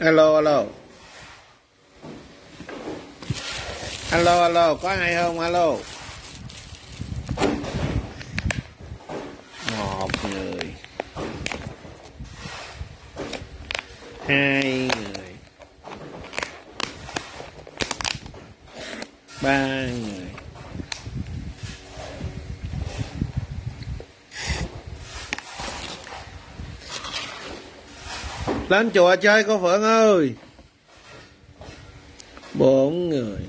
Alo, alo. Alo, alo, có ai không? Alo. Một người. Hai người. Ba người. Lên chùa chơi cô Phượng ơi. Bốn người.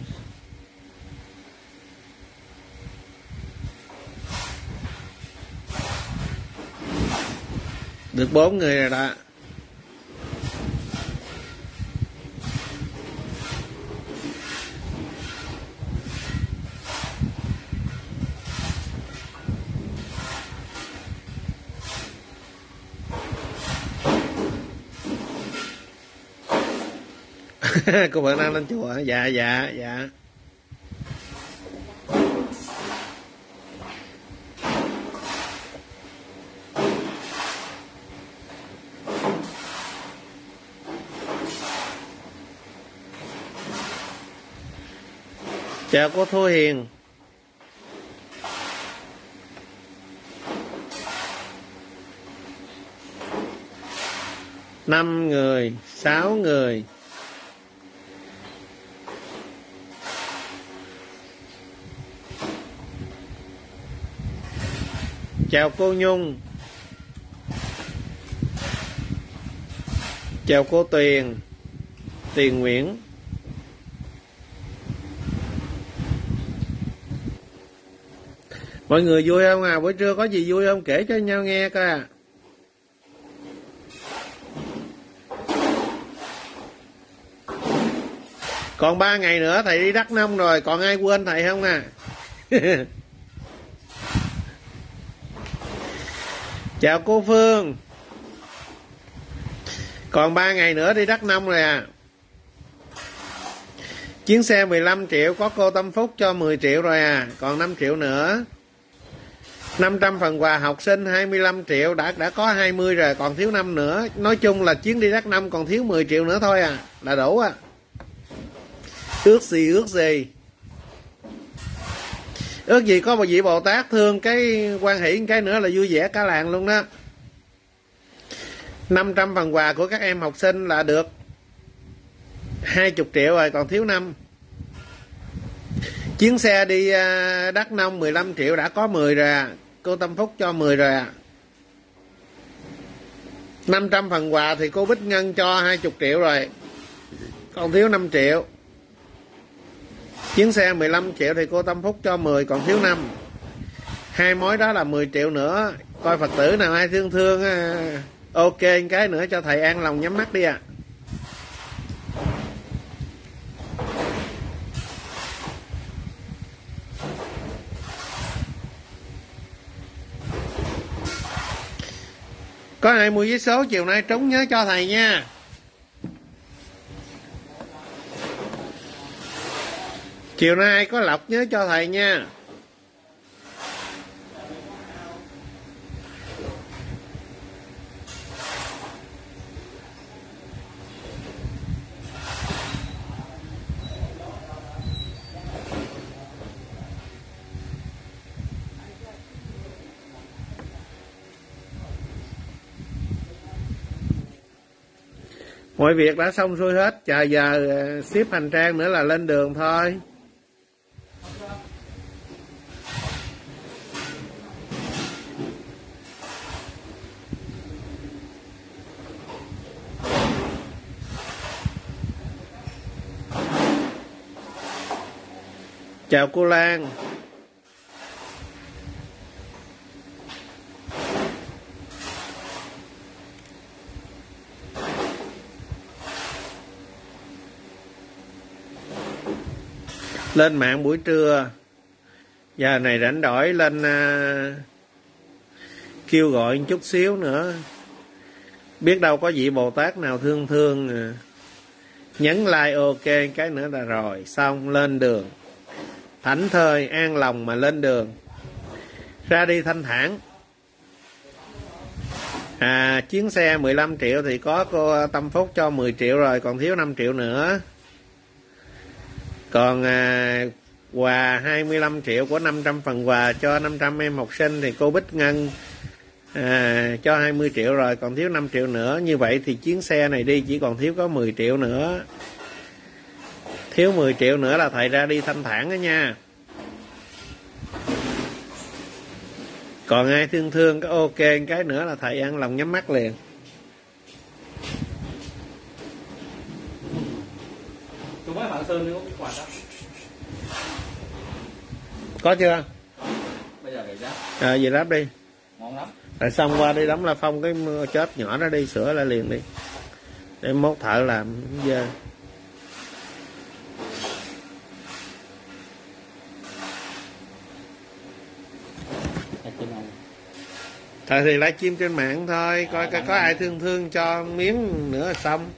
Được bốn người rồi đó. Cô bạn đang lên chùa. Dạ dạ dạ. Chào cô Thơ Hiền. Năm người, sáu người. Chào cô Nhung. Chào cô Tuyền. Tuyền Nguyễn. Mọi người vui không à? Buổi trưa có gì vui không? Kể cho nhau nghe coi à. Còn 3 ngày nữa thầy đi Đắk Nông rồi. Còn ai quên thầy không à? Chào cô Phương. Còn 3 ngày nữa đi Đắk Nông rồi à. Chuyến xe 15 triệu có cô Tâm Phúc cho 10 triệu rồi à. Còn 5 triệu nữa. 500 phần quà học sinh 25 triệu. Đã có 20 rồi. Còn thiếu 5 nữa. Nói chung là chuyến đi Đắk Nông còn thiếu 10 triệu nữa thôi à. Là đủ à. Ước gì ước gì. Ước gì có một vị Bồ Tát thương cái quan hỷ cái nữa là vui vẻ cả làng luôn đó. 500 phần quà của các em học sinh là được 20 triệu rồi, còn thiếu 5. Chuyến xe đi Đắk Nông 15 triệu đã có 10 rồi à. Cô Tâm Phúc cho 10 rồi à. 500 phần quà thì cô Bích Ngân cho 20 triệu rồi. Còn thiếu 5 triệu. Chuyến xe 15 triệu thì cô Tâm Phúc cho 10, còn thiếu 5. Hai mối đó là 10 triệu nữa. Coi Phật tử nào ai thương thương ok cái nữa cho thầy an lòng nhắm mắt đi à. Có ai mua vé số chiều nay trúng nhớ cho thầy nha. Chiều nay có lọc nhớ cho thầy nha. Mọi việc đã xong xuôi hết, chờ giờ ship hành trang nữa là lên đường thôi. Chào cô Lan. Lên mạng buổi trưa. Giờ này rảnh rỗi lên kêu gọi một chút xíu nữa. Biết đâu có vị Bồ Tát nào thương thương à. Nhấn like ok cái nữa là rồi. Xong lên đường. Thảnh thơi an lòng mà lên đường. Ra đi thanh thản. Chuyến xe 15 triệu thì có cô Tâm Phúc cho 10 triệu rồi, còn thiếu 5 triệu nữa. Còn quà 25 triệu của 500 phần quà cho 500 em học sinh thì cô Bích Ngân cho 20 triệu rồi, còn thiếu 5 triệu nữa. Như vậy thì chuyến xe này đi chỉ còn thiếu có 10 triệu nữa. Thiếu 10 triệu nữa là thầy ra đi thanh thản đó nha. Còn ai thương thương cái ok cái nữa là thầy ăn lòng nhắm mắt liền. Có chưa? Bây giờ về lắp đi. Ngon lắm. Rồi xong qua đi đóng la phong cái chớp nhỏ nó đi sửa lại liền đi. Để mốt thợ làm dơ. Thợ thì live stream trên mạng thôi, coi coi có ai thương thương cho miếng nữa là xong.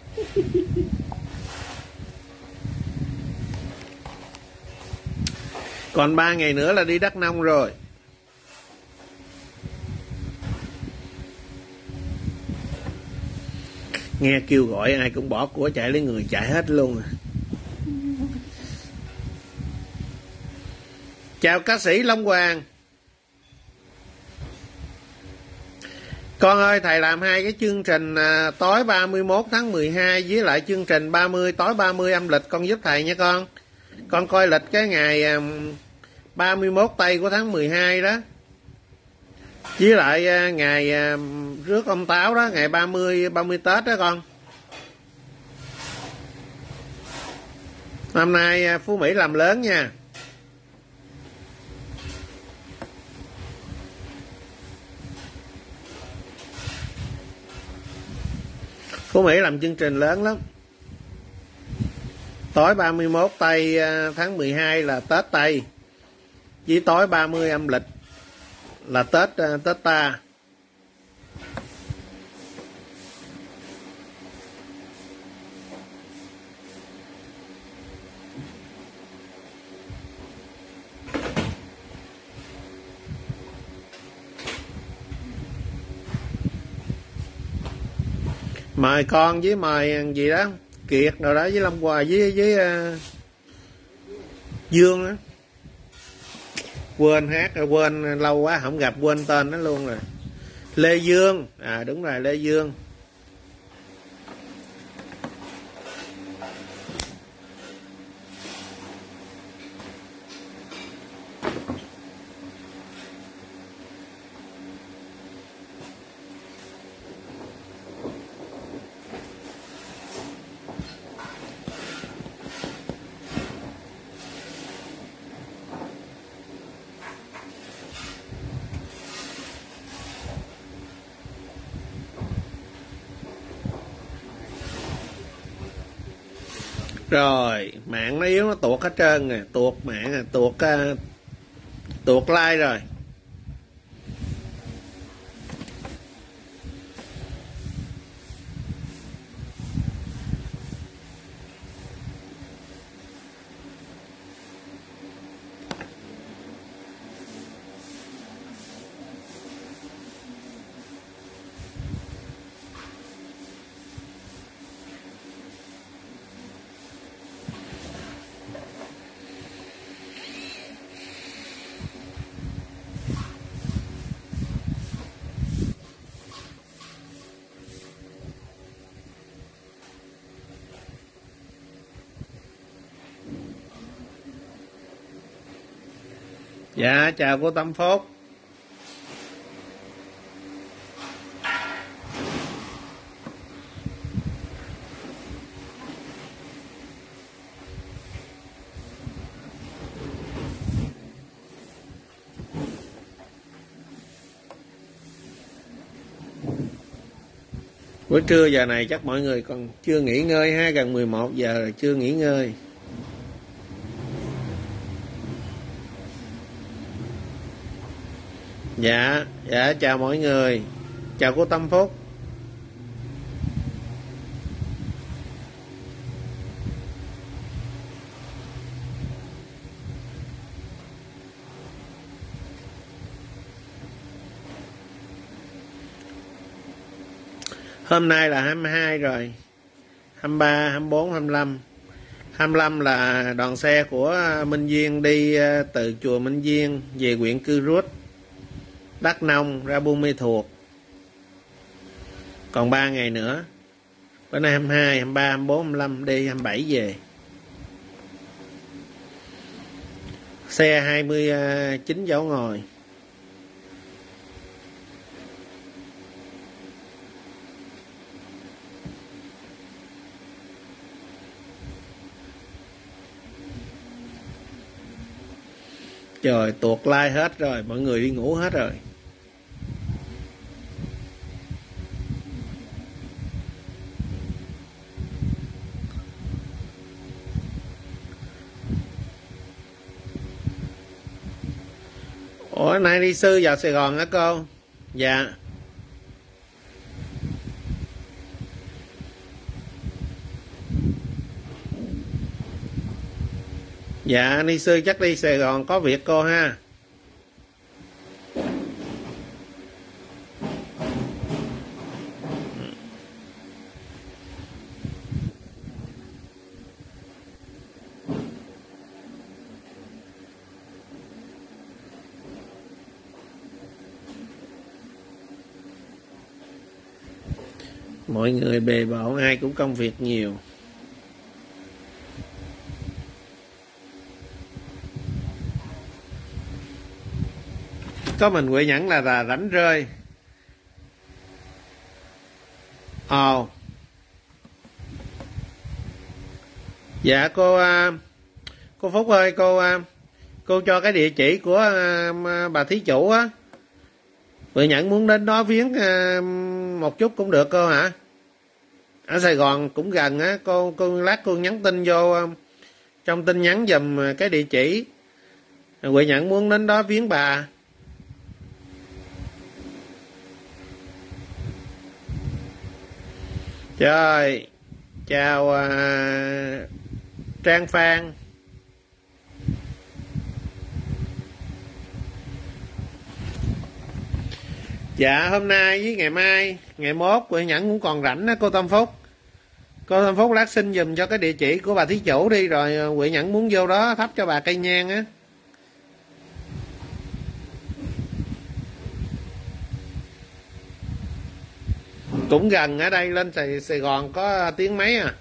Còn 3 ngày nữa là đi Đắk Nông rồi. Nghe kêu gọi ai cũng bỏ của chạy lấy người chạy hết luôn à. Chào ca sĩ Long Hoàng. Con ơi, thầy làm hai cái chương trình tối 31 tháng 12 với lại chương trình 30 tối 30 âm lịch, con giúp thầy nha con. Con coi lịch cái ngày 31 tây của tháng 12 đó. Với lại ngày rước ông Táo đó, ngày 30 Tết đó con. Năm nay Phú Mỹ làm lớn nha. Phú Mỹ làm chương trình lớn lắm. Tối 31 tây tháng 12 là Tết Tây. Chỉ tối 30 âm lịch là Tết ta. Mời con với mời gì đó Kiệt nào đó với Long Hòa với Dương đó. Quên hát rồi, quên lâu quá không gặp quên tên nó luôn rồi. Lê Dương, à đúng rồi Lê Dương. Rồi, mạng nó yếu nó tuột hết trơn rồi, tuột mạng rồi, tuột like rồi. Dạ, chào cô Tâm Phúc. Buổi trưa giờ này chắc mọi người còn chưa nghỉ ngơi ha, gần 11 giờ rồi chưa nghỉ ngơi. Dạ, dạ chào mọi người. Chào cô Tâm Phúc. Hôm nay là 22 rồi, 23, 24, 25. 25 là đoàn xe của Minh Duyên đi từ chùa Minh Duyên về huyện Cư Rút, Đắk Nông ra Buôn Mê Thuột. Còn 3 ngày nữa. Bữa nay 22, 23, 24, 25 đi 27 về. Xe 29 chỗ ngồi. Trời, tuột lai hết rồi, mọi người đi ngủ hết rồi. Ủa, nay đi sư vào Sài Gòn hả cô? Dạ. Dạ, ni sư chắc đi Sài Gòn có việc cô ha. Mọi người bề bộn, ai cũng công việc nhiều. Có mình Huệ Nhẫn là rảnh rơi. Ồ. Dạ cô Phúc ơi, cô cho cái địa chỉ của bà thí chủ á. Huệ Nhẫn muốn đến đó viếng một chút cũng được cô hả? Ở Sài Gòn cũng gần á, cô lát cô nhắn tin vô trong tin nhắn dùm cái địa chỉ. Huệ Nhẫn muốn đến đó viếng bà. Trời, chào Trang Phan. Dạ, hôm nay với ngày mai, ngày mốt Nguyễn Nhẫn cũng còn rảnh đó cô Tâm Phúc. Cô Tâm Phúc lát xin dùm cho cái địa chỉ của bà thí chủ đi, rồi Nguyễn Nhẫn muốn vô đó thắp cho bà cây nhang á. Cũng gần ở đây, lên Sài Gòn có tiếng mấy à.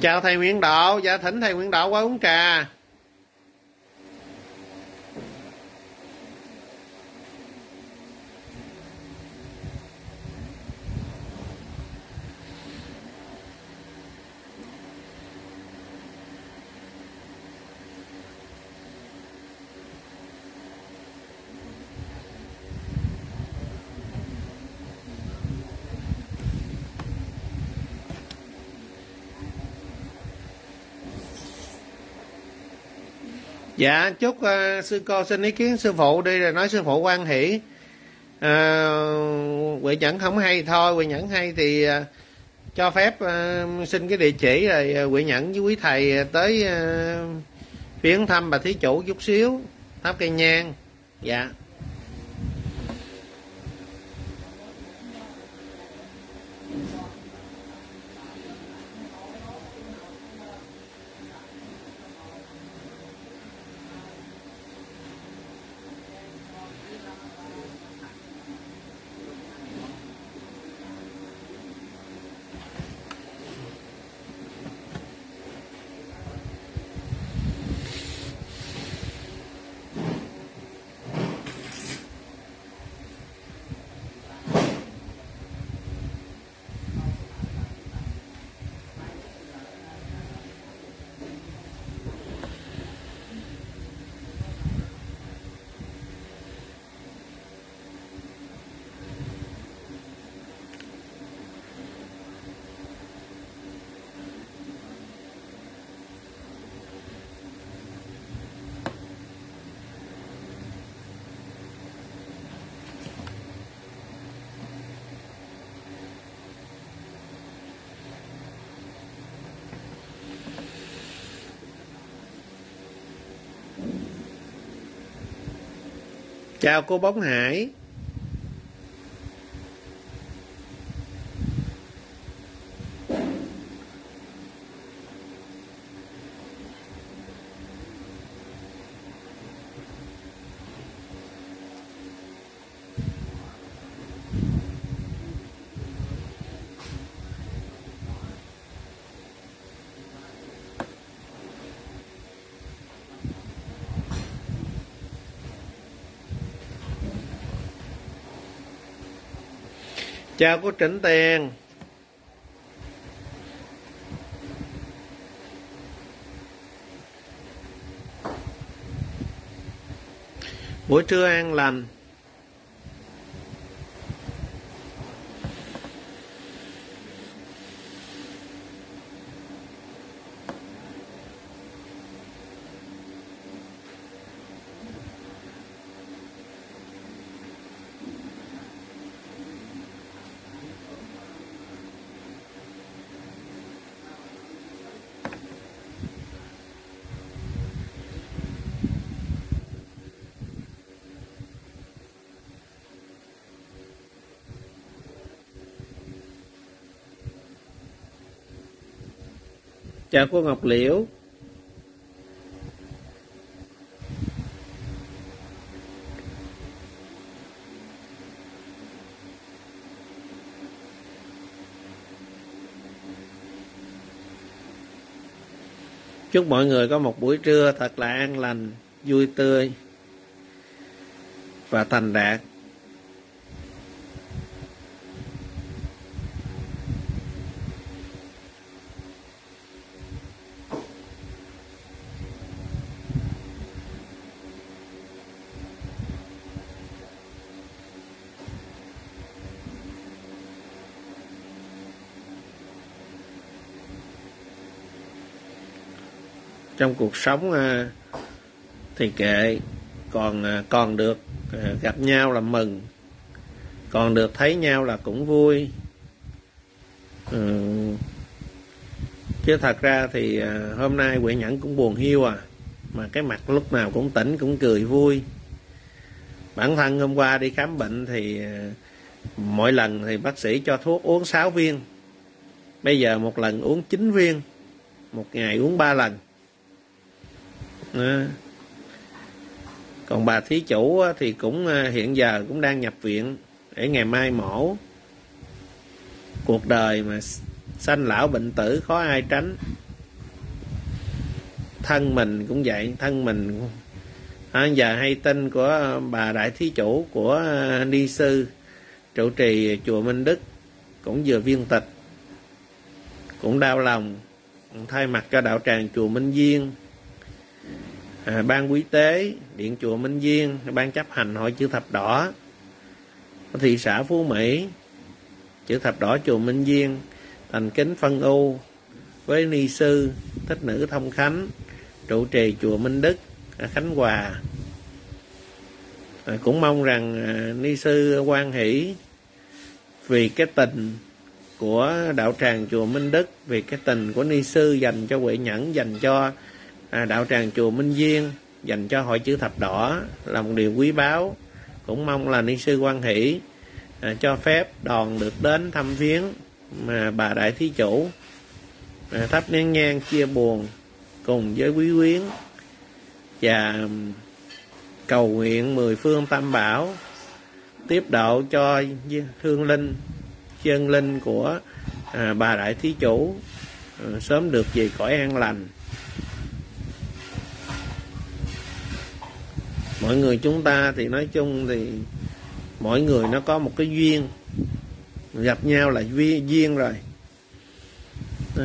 Chào thầy Nguyễn Đạo, dạ thỉnh thầy Nguyễn Đạo qua uống trà. Dạ, chúc sư cô xin ý kiến sư phụ đi, rồi nói sư phụ quan hỷ. Huệ Nhẫn không hay thôi, Huệ Nhẫn hay thì cho phép xin cái địa chỉ, rồi Huệ Nhẫn với quý thầy tới viếng thăm bà thí chủ chút xíu, thắp cây nhang. Dạ. Chào cô Bóng Hải. Chào cô Trịnh Tiền. Buổi trưa an lành. Chào cô Ngọc Liễu. Chúc mọi người có một buổi trưa thật là an lành, vui tươi và thành đạt. Trong cuộc sống thì kệ, còn được gặp nhau là mừng, còn được thấy nhau là cũng vui. Chứ thật ra thì hôm nay Huệ Nhẫn cũng buồn hiu à, mà cái mặt lúc nào cũng tỉnh, cũng cười vui. Bản thân hôm qua đi khám bệnh thì mỗi lần thì bác sĩ cho thuốc uống 6 viên, bây giờ một lần uống 9 viên, một ngày uống 3 lần. Còn bà thí chủ thì cũng hiện giờ cũng đang nhập viện để ngày mai mổ. Cuộc đời mà sanh lão bệnh tử khó ai tránh. Thân mình cũng vậy, thân mình giờ hay tin của bà đại thí chủ của ni sư trụ trì chùa Minh Đức cũng vừa viên tịch, cũng đau lòng thay mặt cho đạo tràng chùa Minh Duyên, ban quý tế điện chùa Minh Duyên, ban chấp hành hội chữ thập đỏ thị xã Phú Mỹ, chữ thập đỏ chùa Minh Duyên thành kính phân ưu với ni sư Thích Nữ Thông Khánh trụ trì chùa Minh Đức Khánh Hòa. Cũng mong rằng ni sư hoan hỷ vì cái tình của đạo tràng chùa Minh Đức, vì cái tình của ni sư dành cho Huệ Nhẫn, dành cho đạo tràng chùa Minh Duyên, dành cho hội chữ thập đỏ là một điều quý báu. Cũng mong là ni sư hoan hỷ cho phép đoàn được đến thăm viếng mà bà đại thí chủ, thắp nén nhang chia buồn cùng với quý quyến và cầu nguyện mười phương tam bảo tiếp độ cho hương linh chân linh của bà đại thí chủ sớm được về cõi an lành. Mọi người chúng ta thì nói chung thì mỗi người nó có một cái duyên, gặp nhau là duyên rồi. Đó.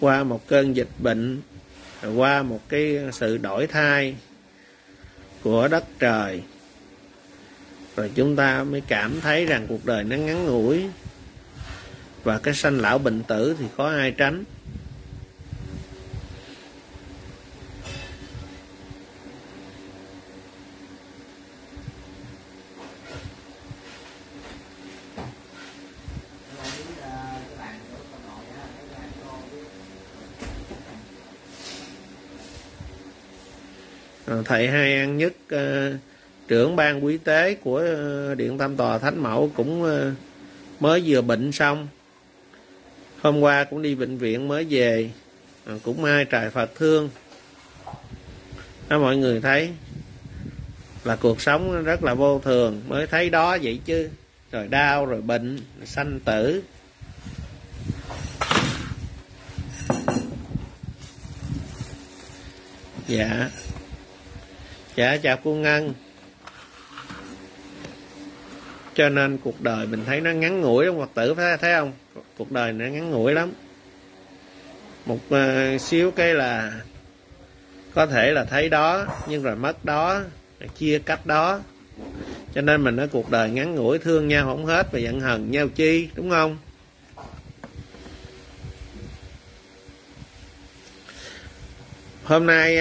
Qua một cơn dịch bệnh, qua một cái sự đổi thay của đất trời, rồi chúng ta mới cảm thấy rằng cuộc đời nó ngắn ngủi. Và cái sanh lão bệnh tử thì khó ai tránh. Thầy Hai Ăn Nhất, trưởng ban quý tế của Điện Tam Tòa Thánh Mẫu, cũng mới vừa bệnh xong. Hôm qua cũng đi bệnh viện mới về, cũng mai trại Phật thương. Đó, mọi người thấy là cuộc sống rất là vô thường, mới thấy đó vậy chứ. Rồi đau, rồi bệnh, rồi sanh tử. Dạ. Dạ, chào cô Ngân. Cho nên cuộc đời mình thấy nó ngắn ngủi lắm, Phật tử thấy không? Cuộc đời nó ngắn ngủi lắm. Một xíu cái là có thể là thấy đó, nhưng rồi mất đó, rồi chia cách đó. Cho nên mình nói cuộc đời ngắn ngủi, thương nhau không hết và giận hờn nhau chi, đúng không? Hôm nay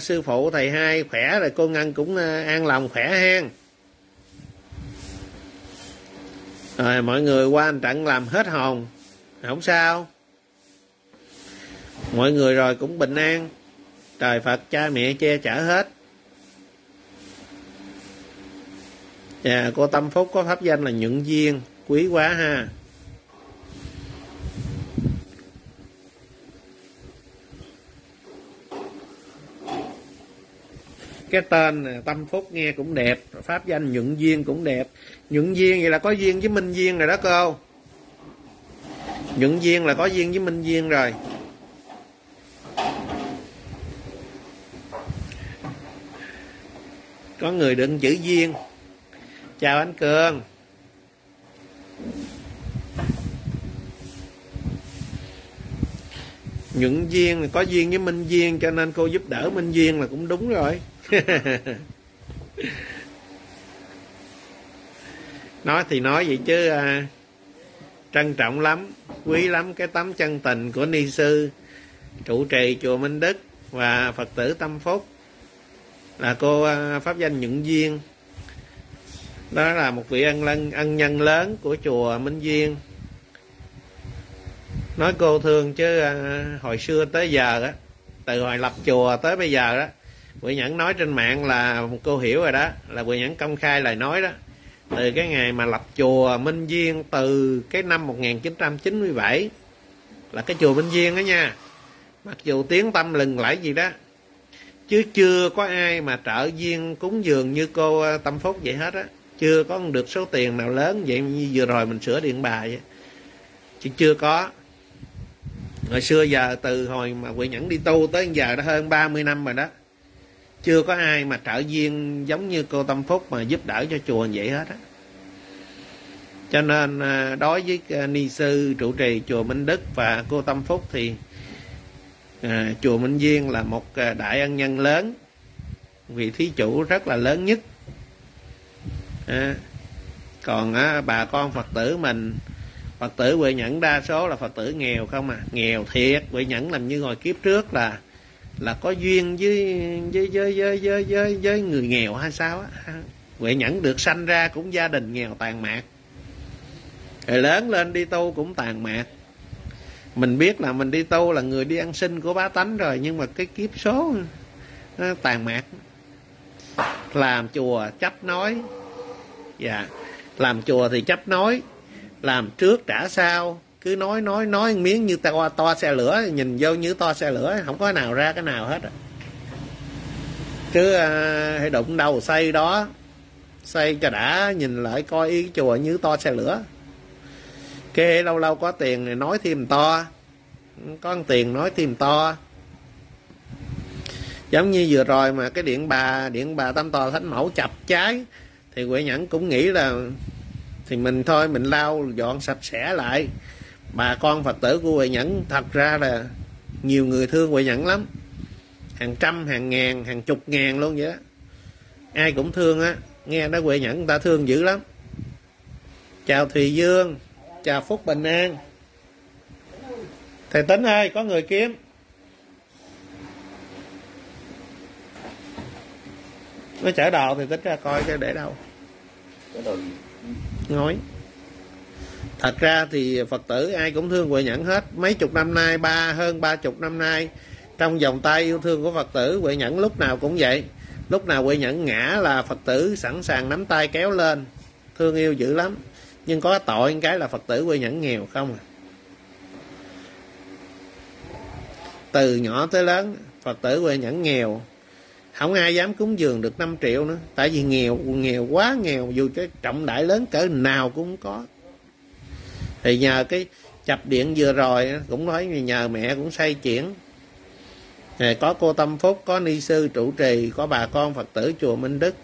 sư phụ thầy Hai khỏe rồi, cô Ngân cũng an lòng khỏe hen. Rồi mọi người qua anh trận làm hết hồn, không sao. Mọi người rồi cũng bình an, trời Phật cha mẹ che chở hết. Dạ, cô Tâm Phúc có pháp danh là Nhẫn Duyên, quý quá ha. Cái tên Tâm Phúc nghe cũng đẹp, pháp danh Nhẫn Duyên cũng đẹp. Nhẫn Duyên vậy là có duyên với Minh Duyên rồi đó cô. Nhẫn Duyên là có duyên với Minh Duyên rồi. Có người đựng chữ duyên. Chào anh Cường. Nhẫn Duyên là có duyên với Minh Duyên, cho nên cô giúp đỡ Minh Duyên là cũng đúng rồi. Nói thì nói vậy chứ trân trọng lắm, quý lắm cái tấm chân tình của ni sư trụ trì chùa Minh Đức và Phật tử Tâm Phúc, là cô pháp danh Nhẫn Duyên. Đó là một vị ân nhân lớn của chùa Minh Duyên. Nói cô thương chứ hồi xưa tới giờ đó, từ hồi lập chùa tới bây giờ đó, Nguyễn Nhẫn nói trên mạng là cô hiểu rồi đó, là Nguyễn Nhẫn công khai lời nói đó. Từ cái ngày mà lập chùa Minh Duyên, từ cái năm 1997 là cái chùa Minh Duyên đó nha, mặc dù tiếng tâm lừng lẫy gì đó, chứ chưa có ai mà trợ duyên cúng dường như cô Tâm Phúc vậy hết á. Chưa có được số tiền nào lớn vậy, như vừa rồi mình sửa điện bài vậy. Chứ chưa có. Hồi xưa giờ, từ hồi mà Nguyễn Nhẫn đi tu tới giờ đã hơn 30 năm rồi đó, chưa có ai mà trợ duyên giống như cô Tâm Phúc mà giúp đỡ cho chùa vậy hết á. Cho nên đối với ni sư trụ trì chùa Minh Đức và cô Tâm Phúc thì chùa Minh Duyên là một đại ân nhân lớn, vị thí chủ rất là lớn nhất. Còn bà con Phật tử mình, Phật tử Huệ Nhẫn đa số là Phật tử nghèo không à, nghèo thiệt. Huệ Nhẫn làm như hồi kiếp trước là có duyên với người nghèo hay sao á. Huệ Nhẫn được sanh ra cũng gia đình nghèo tàn mạt, rồi lớn lên đi tu cũng tàn mạt. Mình biết là mình đi tu là người đi ăn xin của bá tánh rồi, nhưng mà cái kiếp số nó tàn mạt, làm chùa chấp nói. Dạ, làm chùa thì chấp nói, làm trước trả sau, cứ nói miếng như to xe lửa, nhìn vô như to xe lửa, không có nào ra cái nào hết. Cứ hãy đụng đầu xây đó, xây cho đã, nhìn lại coi ý chùa như to xe lửa. Kê lâu lâu có tiền thì nói thêm to, có tiền nói thêm to. Giống như vừa rồi mà cái điện bà Tam Tòa Thánh Mẫu chập cháy, thì Huệ Nhẫn cũng nghĩ là thì mình thôi mình lau dọn sạch sẽ lại. Bà con Phật tử của Huệ Nhẫn thật ra là nhiều người thương Huệ Nhẫn lắm, hàng trăm, hàng ngàn, hàng chục ngàn luôn vậy đó, ai cũng thương á. Nghe nói Huệ Nhẫn người ta thương dữ lắm. Chào Thùy Dương, chào Phúc Bình An. Thầy Tính ơi, có người kiếm. Nó chở đồ thì Tính ra coi cái để đâu. Nói thật ra thì Phật tử ai cũng thương Huệ Nhẫn hết. Mấy chục năm nay, hơn 30 năm nay, trong vòng tay yêu thương của Phật tử, Huệ Nhẫn lúc nào cũng vậy. Lúc nào Huệ Nhẫn ngã là Phật tử sẵn sàng nắm tay kéo lên, thương yêu dữ lắm. Nhưng có tội cái là Phật tử Huệ Nhẫn nghèo không à. Từ nhỏ tới lớn Phật tử Huệ Nhẫn nghèo, không ai dám cúng dường được 5 triệu nữa. Tại vì nghèo quá nghèo, dù cái trọng đại lớn cỡ nào cũng có. Thì nhờ cái chập điện vừa rồi, cũng nói nhờ mẹ cũng say chuyển. Có cô Tâm Phúc, có ni sư trụ trì, có bà con Phật tử chùa Minh Đức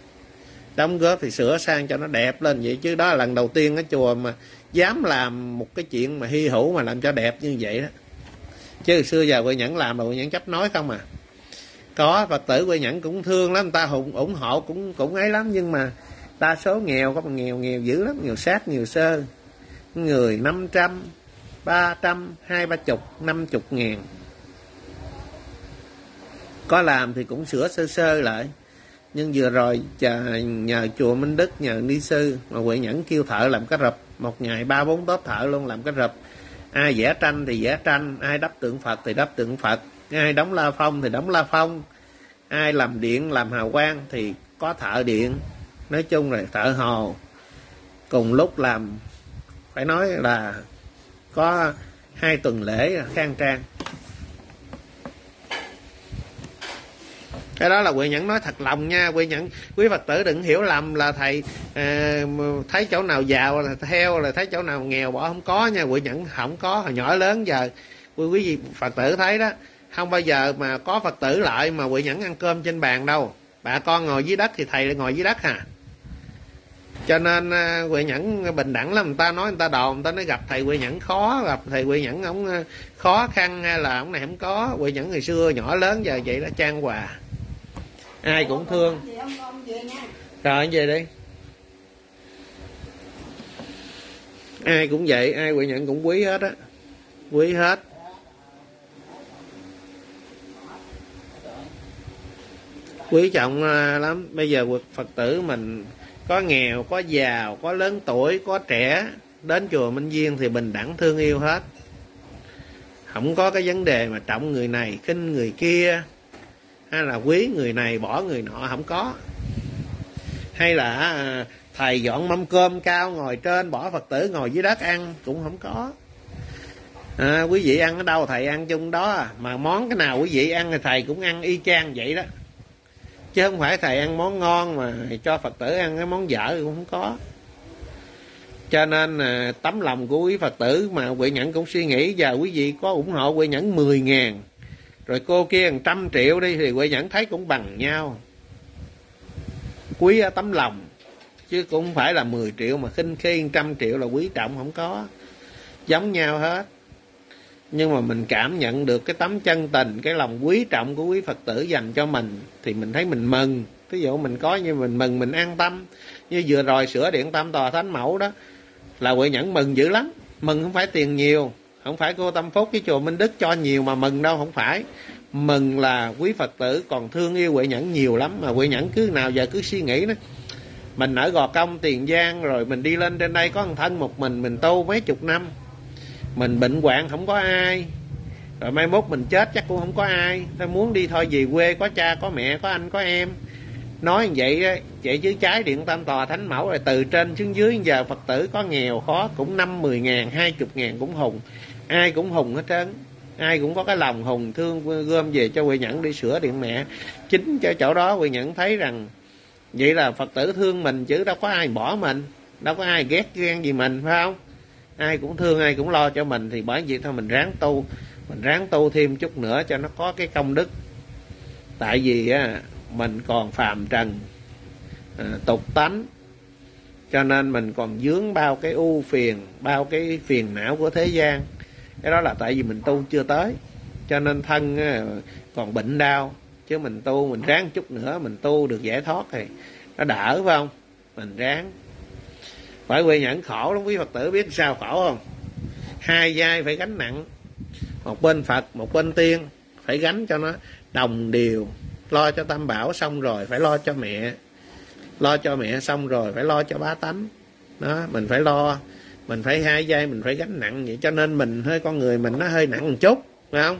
đóng góp thì sửa sang cho nó đẹp lên vậy. Chứ đó là lần đầu tiên cái chùa mà dám làm một cái chuyện mà hy hữu mà làm cho đẹp như vậy đó. Chứ xưa giờ Huệ Nhẫn làm rồi Huệ Nhẫn chấp nói không à. Có Phật tử Huệ Nhẫn cũng thương lắm, người ta ủng hộ cũng ấy lắm. Nhưng mà đa số nghèo, có mà nghèo dữ lắm, nghèo sát nghèo sơ. Người 500, 300, 2-3 chục, 50 ngàn. Có làm thì cũng sửa sơ sơ lại. Nhưng vừa rồi nhờ chùa Minh Đức, nhờ ni sư mà Huệ Nhẫn kêu thợ làm cái rập. Một ngày 3-4 tốp thợ luôn làm cái rập. Ai vẽ tranh thì vẽ tranh, ai đắp tượng Phật thì đắp tượng Phật, ai đóng la phong thì đóng la phong, ai làm điện làm hào quang thì có thợ điện. Nói chung là thợ hồ. Cùng lúc làm phải nói là có 2 tuần lễ khang trang. Cái đó là Huệ Nhẫn nói thật lòng nha. Huệ Nhẫn, quý Phật tử đừng hiểu lầm là thầy thấy chỗ nào giàu là theo, là thấy chỗ nào nghèo bỏ, không có nha. Huệ Nhẫn không có. Hồi nhỏ lớn giờ quý Phật tử thấy đó, không bao giờ mà có Phật tử lại mà Huệ Nhẫn ăn cơm trên bàn đâu. Bà con ngồi dưới đất thì thầy lại ngồi dưới đất hà. Cho nên Huệ Nhẫn bình đẳng lắm. Người ta nói, người ta đồn, người ta nói gặp thầy Huệ Nhẫn khó, gặp thầy Huệ Nhẫn ông khó khăn hay là ông này không có. Huệ Nhẫn ngày xưa nhỏ lớn giờ vậy đó, trang hòa ai cũng thương. Rồi về đi. Ai cũng vậy, ai Huệ Nhẫn cũng quý hết á, quý hết. Quý trọng lắm. Bây giờ Phật tử mình có nghèo, có giàu, có lớn tuổi, có trẻ, đến chùa Minh Duyên thì bình đẳng thương yêu hết. Không có cái vấn đề mà trọng người này khinh người kia, hay là quý người này bỏ người nọ, không có. Hay là thầy dọn mâm cơm cao ngồi trên, bỏ Phật tử ngồi dưới đất ăn, cũng không có. Quý vị ăn ở đâu thầy ăn chung đó. Mà món cái nào quý vị ăn thì thầy cũng ăn y chang vậy đó. Chứ không phải thầy ăn món ngon mà cho Phật tử ăn cái món dở cũng không có. Cho nên tấm lòng của quý Phật tử mà Huệ Nhẫn cũng suy nghĩ. Giờ quý vị có ủng hộ Huệ Nhẫn 10 ngàn, rồi cô kia 100 triệu đi, thì Huệ Nhẫn thấy cũng bằng nhau. Quý ở tấm lòng, chứ cũng không phải là 10 triệu mà khinh khi 100 triệu là quý trọng, không có. Giống nhau hết. Nhưng mà mình cảm nhận được cái tấm chân tình, cái lòng quý trọng của quý Phật tử dành cho mình, thì mình thấy mình mừng. Ví dụ mình có như mình mừng, mình an tâm. Như vừa rồi sửa điện tam tòa Thánh Mẫu đó, là Huệ Nhẫn mừng dữ lắm. Mừng không phải tiền nhiều, không phải cô Tâm Phúc với chùa Minh Đức cho nhiều mà mừng đâu, không phải. Mừng là quý Phật tử còn thương yêu Huệ Nhẫn nhiều lắm. Mà Huệ Nhẫn cứ nào giờ cứ suy nghĩ đó, mình ở Gò Công, Tiền Giang, rồi mình đi lên trên đây có một thân một mình tu mấy chục năm, mình bệnh hoạn không có ai, rồi mai mốt mình chết chắc cũng không có ai. Ta muốn đi thôi, về quê có cha có mẹ có anh có em. Nói như vậy đó, vậy chứ trái điện tam tòa Thánh Mẫu rồi từ trên xuống dưới. Giờ Phật tử có nghèo khó cũng 5, 10 ngàn, 20 ngàn cũng hùng. Ai cũng hùng hết trơn, ai cũng có cái lòng hùng thương gom về cho Huệ Nhẫn đi sửa điện mẹ. Chính cho chỗ đó Huệ Nhẫn thấy rằng vậy là Phật tử thương mình, chứ đâu có ai bỏ mình, đâu có ai ghét ghen gì mình, phải không? Ai cũng thương, ai cũng lo cho mình. Thì bởi vậy thôi mình ráng tu, mình ráng tu thêm chút nữa cho nó có cái công đức. Tại vì á, mình còn phàm trần tục tánh, cho nên mình còn vướng bao cái ưu phiền, bao cái phiền não của thế gian. Cái đó là tại vì mình tu chưa tới, cho nên thân còn bệnh đau. Chứ mình tu, mình ráng chút nữa, mình tu được giải thoát thì nó đỡ, phải không? Mình ráng. Bởi Huệ Nhẫn khổ lắm, quý Phật tử biết sao khổ không? Hai vai phải gánh nặng, một bên Phật, một bên tiên, phải gánh cho nó đồng đều. Lo cho Tam Bảo xong rồi phải lo cho mẹ, lo cho mẹ xong rồi phải lo cho bá tánh. Đó, mình phải lo, mình phải hai vai mình phải gánh nặng vậy. Cho nên mình hơi, con người mình nó hơi nặng một chút, phải không?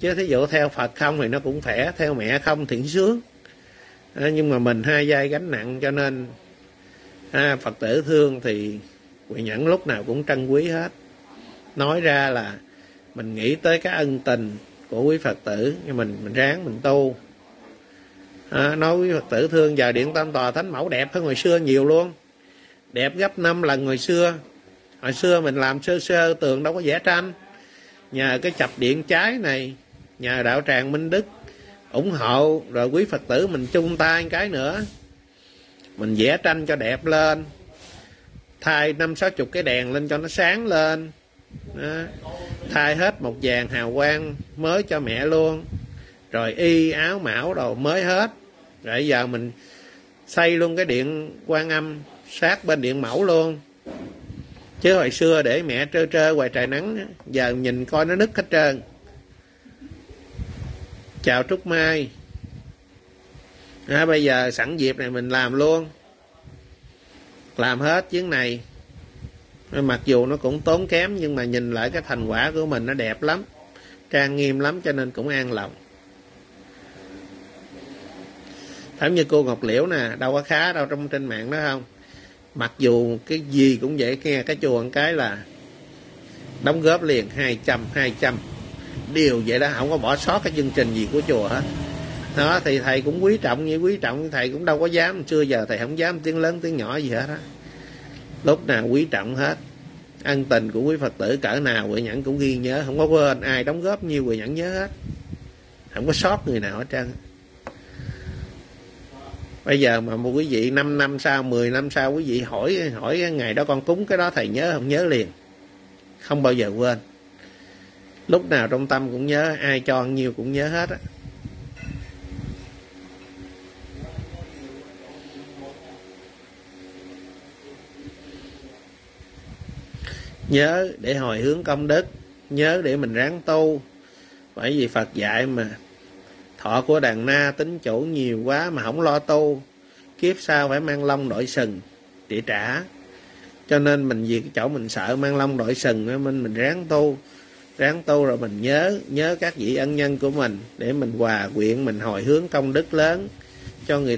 Chứ thí dụ theo Phật không thì nó cũng khỏe, theo mẹ không thì sướng. Nhưng mà mình hai vai gánh nặng, cho nên Phật tử thương thì Huệ Nhẫn lúc nào cũng trân quý hết. Nói ra là mình nghĩ tới cái ân tình của quý Phật tử, nhưng mình ráng mình tu. Nói quý Phật tử thương, giờ Điện Tam Tòa Thánh Mẫu đẹp hơn hồi xưa nhiều luôn, đẹp gấp 5 lần hồi xưa. Hồi xưa mình làm sơ sơ, tường đâu có vẽ tranh. Nhờ cái chập điện trái này, nhờ đạo tràng Minh Đức ủng hộ, rồi quý Phật tử mình chung tay cái nữa, mình vẽ tranh cho đẹp lên, thay 50-60 cái đèn lên cho nó sáng lên. Đó. Thay hết một vàng hào quang mới cho mẹ luôn, rồi y áo mão đồ mới hết. Rồi giờ mình xây luôn cái điện Quan Âm sát bên điện Mẫu luôn, chứ hồi xưa để mẹ trơ trơ ngoài trời nắng, giờ nhìn coi nó nứt hết trơn. Chào Trúc Mai. Bây giờ sẵn dịp này mình làm luôn, làm hết chuyến này. Mặc dù nó cũng tốn kém, nhưng mà nhìn lại cái thành quả của mình nó đẹp lắm, trang nghiêm lắm, cho nên cũng an lòng. Thẩm như cô Ngọc Liễu nè, đâu có khá đâu trong trên mạng đó không. Mặc dù cái gì cũng vậy, nghe cái chùa một cái là đóng góp liền 200 điều vậy đó, không có bỏ sót cái chương trình gì của chùa hết. Đó thì thầy cũng quý trọng, như quý trọng thầy cũng đâu có dám, xưa giờ thầy không dám tiếng lớn tiếng nhỏ gì hết á, lúc nào quý trọng hết. Ân tình của quý Phật tử cỡ nào Huệ Nhẫn cũng ghi nhớ, không có quên ai đóng góp nhiều Huệ Nhẫn nhớ hết, không có sót người nào hết trơn. Bây giờ mà một quý vị 5 năm sau, 10 năm sau quý vị hỏi ngày đó con cúng cái đó thầy nhớ không? Nhớ liền, không bao giờ quên, lúc nào trong tâm cũng nhớ, ai cho ăn nhiều cũng nhớ hết á. Nhớ để hồi hướng công đức, nhớ để mình ráng tu. Bởi vì Phật dạy mà, thọ của đàn na tính chủ nhiều quá mà không lo tu, kiếp sau phải mang long đội sừng để trả. Cho nên mình vì cái chỗ mình sợ mang long đội sừng nên mình ráng tu. Ráng tu rồi mình nhớ các vị ân nhân của mình, để mình hòa quyện, mình hồi hướng công đức lớn cho người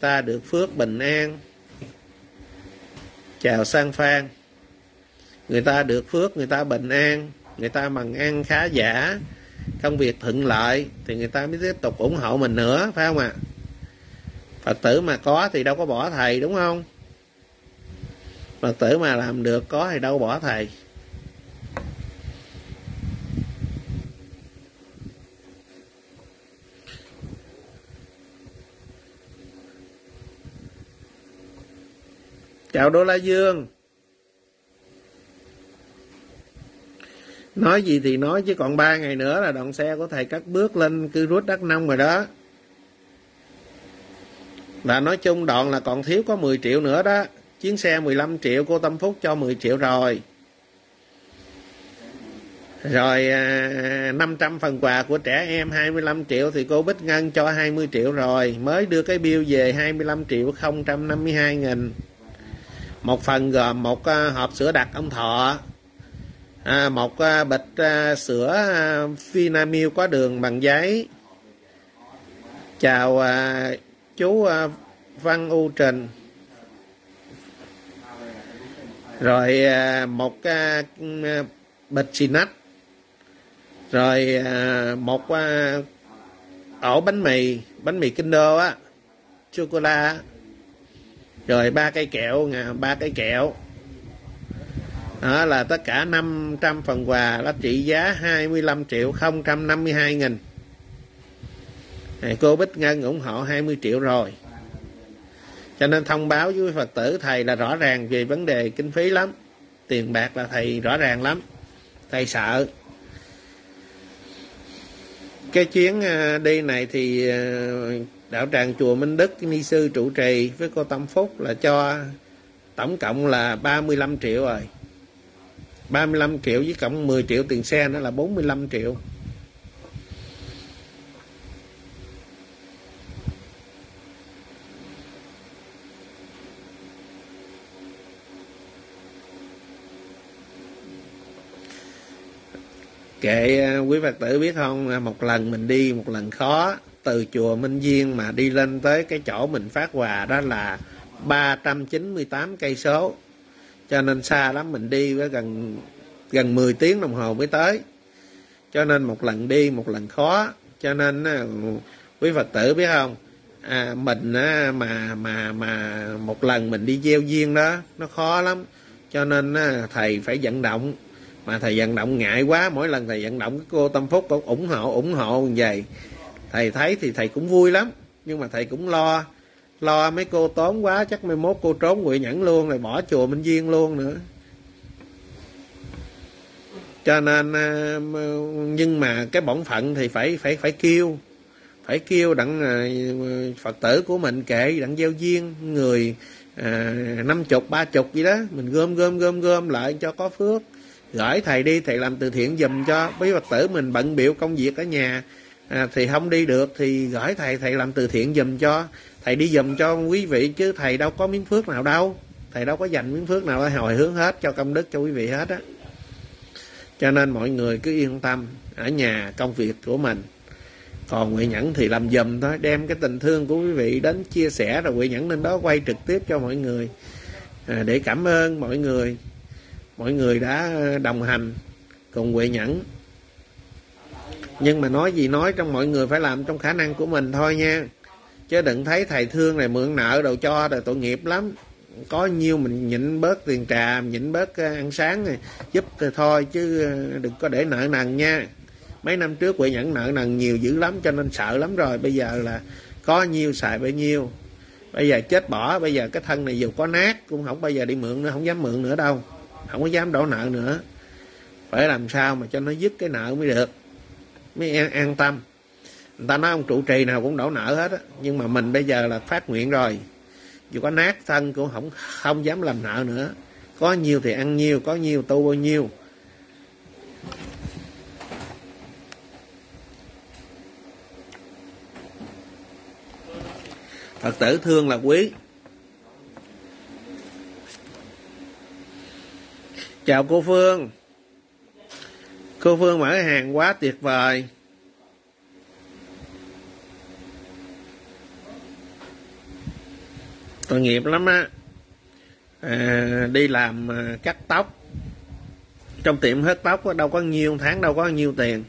ta được phước bình an. Chào Sang Phan. Người ta được phước, người ta bình an, người ta bằng ăn khá giả, công việc thuận lợi thì người ta mới tiếp tục ủng hộ mình nữa, phải không ạ? Phật tử mà có thì đâu có bỏ thầy, đúng không? Phật tử mà làm được có thì đâu bỏ thầy. Chào Đô La Dương. Nói gì thì nói, chứ còn 3 ngày nữa là đoàn xe của thầy cất bước lên Cư Rút Đắk Nông rồi đó. Và nói chung đoạn là còn thiếu có 10 triệu nữa đó. Chuyến xe 15 triệu, cô Tâm Phúc cho 10 triệu rồi. Rồi 500 phần quà của trẻ em 25 triệu thì cô Bích Ngân cho 20 triệu rồi. Mới đưa cái bill về 25.052.000. Một phần gồm một hộp sữa đặc ông Thọ, một bịch sữa Vinamilk có đường bằng giấy. Chào chú Văn U Trình. Rồi một bịch xì nách. Rồi một ổ bánh mì Kinh Đô á, chocolate. Rồi 3 cây kẹo. Đó là tất cả 500 phần quà đã trị giá 25.052.000. Cô Bích Ngân ủng hộ 20 triệu rồi. Cho nên thông báo với Phật tử thầy là rõ ràng về vấn đề kinh phí lắm. Tiền bạc là thầy rõ ràng lắm. Thầy sợ. Cái chuyến đi này thì đạo tràng chùa Minh Đức, ni sư trụ trì với cô Tâm Phúc là cho tổng cộng là 35 triệu rồi. 35 triệu với cộng 10 triệu tiền xe nữa là 45 triệu. Kệ quý Phật tử biết không, một lần mình đi, một lần khó. từ chùa Minh Duyên mà đi lên tới cái chỗ mình phát quà đó là 398 cây số. Cho nên xa lắm, mình đi với gần 10 tiếng đồng hồ mới tới. Cho nên một lần đi, một lần khó. Cho nên quý Phật tử biết không, mình mà một lần mình đi gieo duyên đó, nó khó lắm. Cho nên thầy phải vận động. Mà thầy vận động ngại quá, mỗi lần thầy vận động cái cô Tâm Phúc cũng ủng hộ như vậy. Thầy thấy thì thầy cũng vui lắm, nhưng mà thầy cũng lo mấy cô tốn quá, chắc mai mốt cô trốn Huệ Nhẫn luôn rồi bỏ chùa Minh Duyên luôn nữa. Cho nên nhưng mà cái bổn phận thì phải kêu đặng Phật tử của mình kệ đặng gieo duyên người 50, 30 gì đó, mình gom lại cho có phước. Gửi thầy đi, thầy làm từ thiện giùm cho quý Phật tử mình bận biểu công việc ở nhà thì không đi được thì gửi thầy làm từ thiện giùm cho. Thầy đi giùm cho quý vị chứ thầy đâu có miếng phước nào đâu. Thầy đâu có dành miếng phước nào hồi hướng hết cho công đức cho quý vị hết á. Cho nên mọi người cứ yên tâm ở nhà công việc của mình. Còn Huệ Nhẫn thì làm giùm thôi, đem cái tình thương của quý vị đến chia sẻ rồi Huệ Nhẫn lên đó quay trực tiếp cho mọi người để cảm ơn mọi người. Mọi người đã đồng hành cùng Huệ Nhẫn. Nhưng mà nói gì nói, trong mọi người phải làm trong khả năng của mình thôi nha. Chứ đừng thấy thầy thương này mượn nợ đồ cho rồi tội nghiệp lắm. Có nhiêu mình nhịn bớt tiền trà, nhịn bớt ăn sáng này, giúp thôi chứ đừng có để nợ nần nha. Mấy năm trước Huệ Nhẫn nợ nần nhiều dữ lắm cho nên sợ lắm rồi. Bây giờ là có nhiêu xài bấy nhiêu. Bây giờ chết bỏ, bây giờ cái thân này dù có nát cũng không bao giờ đi mượn nữa, không dám mượn nữa đâu. Không có dám đổ nợ nữa. Phải làm sao mà cho nó dứt cái nợ mới được, mới an tâm. Người ta nói ông trụ trì nào cũng đổ nợ hết á. Nhưng mà mình bây giờ là phát nguyện rồi, dù có nát thân cũng không dám làm nợ nữa. Có nhiều thì ăn nhiều, có nhiều tu bao nhiêu. Phật tử thương là quý. Chào cô Phương. Cô Phương mở hàng quá tuyệt vời. Tội nghiệp lắm á. Đi làm cắt tóc. Trong tiệm hết tóc đâu có nhiêu, tháng đâu có nhiêu tiền.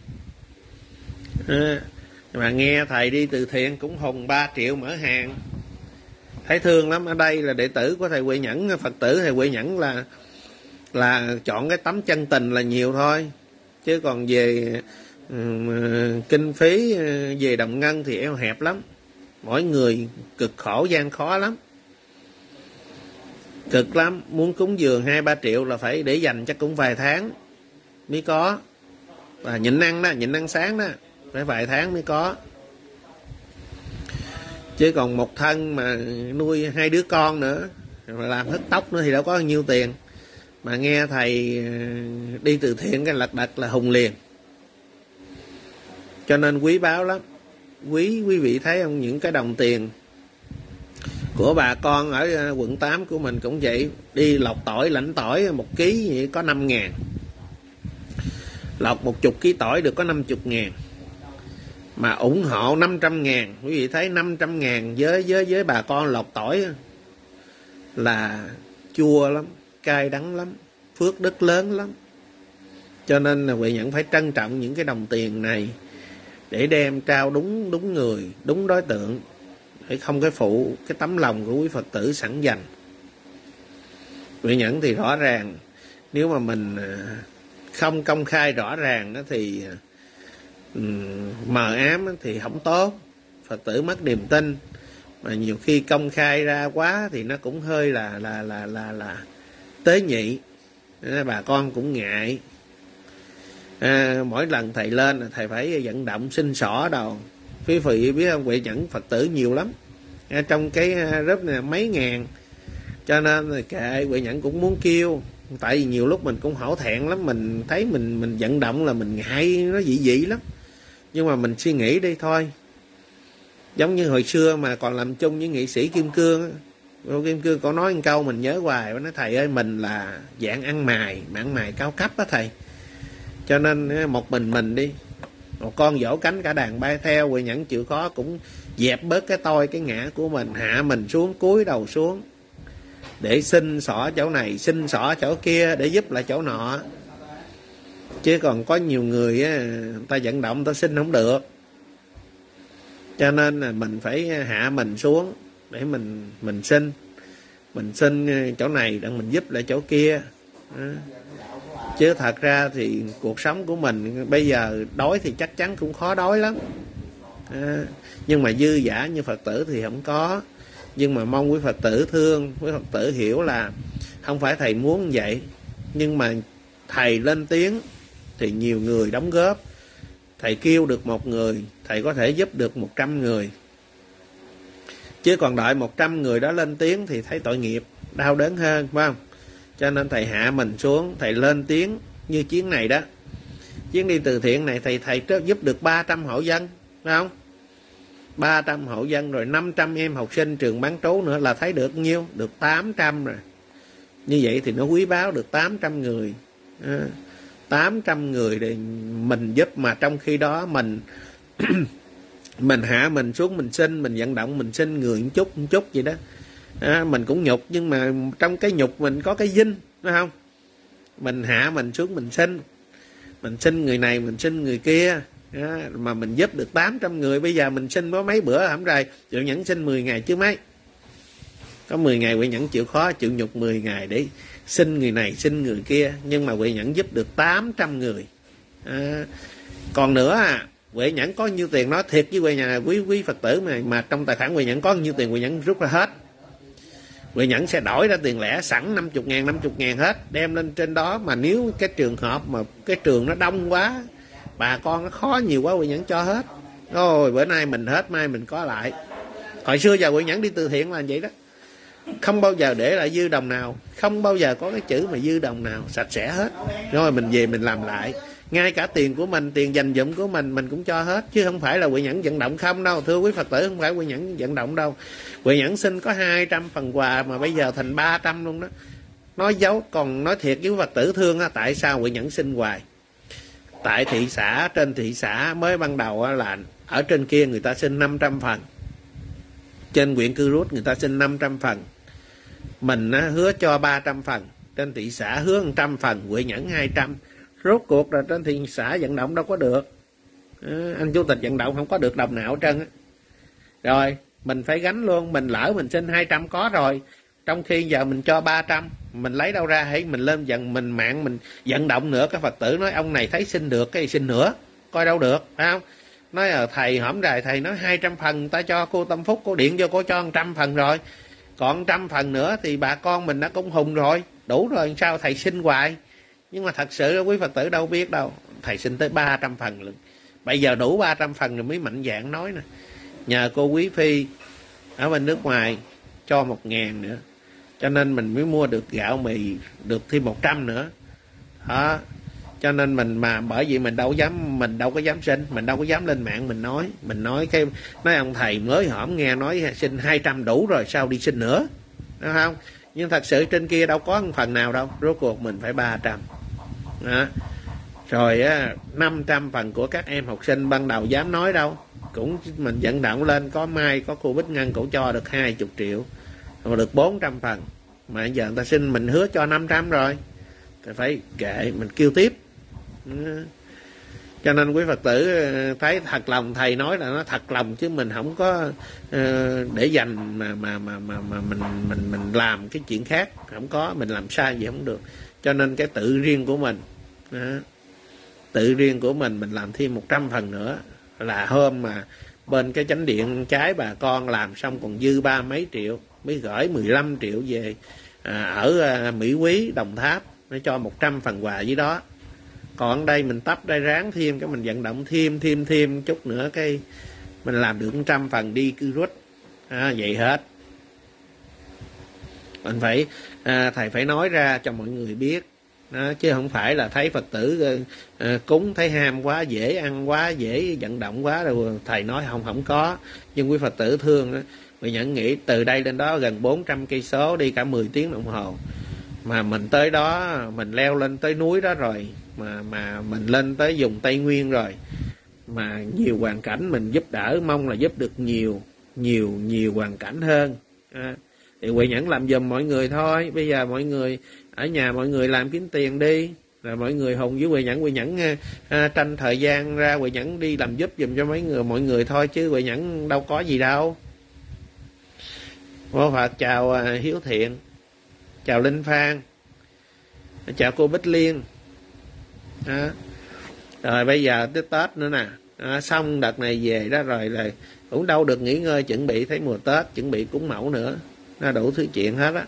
Mà nghe thầy đi từ thiện cũng hùng 3 triệu mở hàng. Thấy thương lắm. Ở đây là đệ tử của thầy Huệ Nhẫn, Phật tử thầy Huệ Nhẫn là chọn cái tấm chân tình là nhiều thôi. Chứ còn về kinh phí, về đồng ngân thì eo hẹp lắm. Mỗi người cực khổ gian khó lắm. Cực lắm. Muốn cúng dường 2-3 triệu là phải để dành chắc cũng vài tháng mới có. Và nhịn ăn đó, nhịn ăn sáng đó, phải vài tháng mới có. Chứ còn một thân mà nuôi 2 đứa con nữa, rồi làm hết tóc nữa thì đâu có nhiêu tiền. Mà nghe thầy đi từ thiện cái lật đật là hùng liền. Cho nên quý báu lắm. Quý vị thấy không, những cái đồng tiền của bà con ở quận 8 của mình cũng vậy. Đi lọc tỏi, lãnh tỏi 1 ký vậy có 5.000. Lọc 10 ký tỏi được có 50.000. Mà ủng hộ 500.000. Quý vị thấy 500.000 với bà con lọc tỏi là chua lắm, cay đắng lắm, phước đức lớn lắm. Cho nên là Huệ Nhẫn phải trân trọng những cái đồng tiền này để đem trao đúng người, đúng đối tượng, để không cái phụ cái tấm lòng của quý Phật tử sẵn dành. Huệ Nhẫn thì rõ ràng, nếu mà mình không công khai rõ ràng đó thì mờ ám thì không tốt, Phật tử mất niềm tin. Mà nhiều khi công khai ra quá thì nó cũng hơi là tế nhị, bà con cũng ngại. Mỗi lần thầy lên là thầy phải vận động xin xỏ đầu. Quý vị biết không, Huệ Nhẫn Phật tử nhiều lắm, trong cái group này mấy ngàn. Cho nên là kệ, Huệ Nhẫn cũng muốn kêu. Tại vì nhiều lúc mình cũng hổ thẹn lắm, mình thấy mình vận động là mình ngại, nó dị lắm. Nhưng mà mình suy nghĩ đi thôi. Giống như hồi xưa mà còn làm chung với nghệ sĩ Kim Cương á, cô Kim Cương có nói một câu mình nhớ hoài. Nói thầy ơi, mình là dạng ăn mày cao cấp á thầy. Cho nên một mình đi một con vỗ cánh cả đàn bay theo. Huệ Nhẫn chịu khó cũng dẹp bớt cái tôi, cái ngã của mình, hạ mình xuống, cúi đầu xuống để xin xỏ chỗ này, xin xỏ chỗ kia để giúp lại chỗ nọ. Chứ còn có nhiều người á, người ta vận động, người ta xin không được, cho nên là mình phải hạ mình xuống để mình xin, mình xin chỗ này để mình giúp lại chỗ kia. Chứ thật ra thì cuộc sống của mình bây giờ đói thì chắc chắn cũng khó đói lắm, nhưng mà dư dả như Phật tử thì không có. Nhưng mà mong quý Phật tử thương, quý Phật tử hiểu là không phải thầy muốn vậy, nhưng mà thầy lên tiếng thì nhiều người đóng góp. Thầy kêu được một người, thầy có thể giúp được 100 người. Chứ còn đợi 100 người đó lên tiếng thì thấy tội nghiệp, đau đớn hơn, phải không? Cho nên thầy hạ mình xuống, thầy lên tiếng. Như chuyến này đó, chuyến đi từ thiện này thầy giúp được 300 hộ dân, phải không? 300 hộ dân rồi 500 em học sinh trường bán trú nữa là thấy được nhiêu? Được 800 rồi. Như vậy thì nó quý báo được 800 người. 800 người để mình giúp, mà trong khi đó mình hạ mình xuống, mình xin, mình vận động, mình xin người một chút vậy đó. Mình cũng nhục, nhưng mà trong cái nhục mình có cái vinh, phải không? Mình hạ mình xuống, mình xin người này, mình xin người kia. Mà mình giúp được 800 người. Bây giờ mình xin có mấy bữa hổng rồi, chịu nhẫn xin 10 ngày chứ mấy. Có 10 ngày Huệ Nhẫn chịu khó, chịu nhục 10 ngày để xin người này, xin người kia. Nhưng mà Huệ Nhẫn giúp được 800 người. Còn nữa Huệ Nhẫn có nhiêu tiền, nói thiệt với quý Phật tử mà trong tài khoản Huệ Nhẫn có nhiêu tiền, Huệ Nhẫn rút ra hết. Huệ Nhẫn sẽ đổi ra tiền lẻ sẵn 50.000 hết, đem lên trên đó. Mà nếu cái trường hợp mà cái trường nó đông quá, bà con nó khó nhiều quá, Huệ Nhẫn cho hết. Rồi bữa nay mình hết, mai mình có lại. Hồi xưa giờ Huệ Nhẫn đi từ thiện là vậy đó, không bao giờ để lại dư đồng nào, không bao giờ có cái chữ mà dư đồng nào, sạch sẽ hết. Rồi mình về mình làm lại, ngay cả tiền của mình, tiền dành dụm của mình cũng cho hết. Chứ không phải là Huệ Nhẫn vận động không đâu, thưa quý Phật tử, không phải Huệ Nhẫn vận động đâu. Huệ Nhẫn xin có 200 phần quà mà bây giờ thành 300 luôn đó. Nói dấu, còn nói thiệt với Phật tử thương á, tại sao Huệ Nhẫn xin hoài? Tại thị xã, trên thị xã mới ban đầu là ở trên kia người ta xin 500 phần, trên huyện Cư Rút người ta xin 500 phần, mình hứa cho 300 phần, trên thị xã hứa 100 phần, Huệ Nhẫn 200. Rốt cuộc là trên thị xã vận động đâu có được, anh chủ tịch vận động không có được đồng nào hết trơn á. Rồi mình phải gánh luôn, mình lỡ mình xin 200 có rồi, trong khi giờ mình cho 300, mình lấy đâu ra? Hãy mình lên dần, mình mạng mình vận động nữa. Các Phật tử nói ông này thấy xin được cái xin nữa, coi đâu được, phải không? Nói là thầy hổm rày, thầy nói 200 phần ta cho cô Tâm Phúc, cô điện cho cô cho 100 phần rồi, còn 100 phần nữa thì bà con mình đã cũng hùng rồi, đủ rồi, sao thầy xin hoài? Nhưng mà thật sự quý Phật tử đâu biết đâu, thầy xin tới 300 phần luôn. Bây giờ đủ 300 phần rồi mới mạnh dạn nói nè, nhờ cô Quý Phi ở bên nước ngoài cho 1.000 nữa, cho nên mình mới mua được gạo mì được thêm 100 nữa đó. Cho nên mình mà bởi vì mình đâu có dám xin, mình đâu có dám lên mạng mình nói cái nói ông thầy mới hổm nghe nói xin 200 đủ rồi sao đi xin nữa, đúng không? Nhưng thật sự trên kia đâu có phần nào đâu, rốt cuộc mình phải 300 đó. Rồi 500 phần của các em học sinh ban đầu dám nói đâu, cũng mình vận động lên, có mai có cô Bích Ngân cổ cho được 20 triệu, mà được 400 phần, mà giờ người ta xin mình hứa cho 500 rồi thì phải kệ, mình kêu tiếp. Cho nên quý Phật tử thấy thật lòng, thầy nói là nó thật lòng, chứ mình không có để dành mà mình làm cái chuyện khác, không có, mình làm sai gì không được. Cho nên cái tự riêng của mình đó, tự riêng của mình làm thêm 100 phần nữa. Là hôm mà bên cái chánh điện trái bà con làm xong còn dư 30 mấy triệu, mới gửi 15 triệu về ở Mỹ Quý, Đồng Tháp, nó cho 100 phần quà dưới đó. Còn ở đây mình tấp đây ráng thêm, cái mình vận động thêm chút nữa, cái mình làm được 100 phần đi Cư Rút vậy hết. Mình phải thầy phải nói ra cho mọi người biết đó, chứ không phải là thấy Phật tử cúng thấy ham quá, dễ ăn quá, dễ vận động quá rồi thầy nói không có. Nhưng quý Phật tử thương đó, Huệ Nhẫn nghĩ từ đây lên đó gần 400 cây số, đi cả 10 tiếng đồng hồ. Mà mình tới đó, mình leo lên tới núi đó rồi, mà mình lên tới vùng Tây Nguyên rồi, mà nhiều hoàn cảnh mình giúp đỡ, mong là giúp được nhiều hoàn cảnh hơn. Thì Huệ Nhẫn làm giùm mọi người thôi. Bây giờ mọi người ở nhà, mọi người làm kiếm tiền đi, rồi mọi người hùng với Huệ Nhẫn. Huệ Nhẫn tranh thời gian ra, Huệ Nhẫn đi làm giúp giùm cho mọi người thôi, chứ Huệ Nhẫn đâu có gì đâu. Mô Phật chào Hiếu Thiện, chào Linh Phan, chào cô Bích Liên. Đó. Rồi bây giờ tới Tết nữa nè, xong đợt này về đó rồi là cũng đâu được nghỉ ngơi, chuẩn bị thấy mùa Tết, chuẩn bị cúng mẫu nữa, nó đủ thứ chuyện hết á.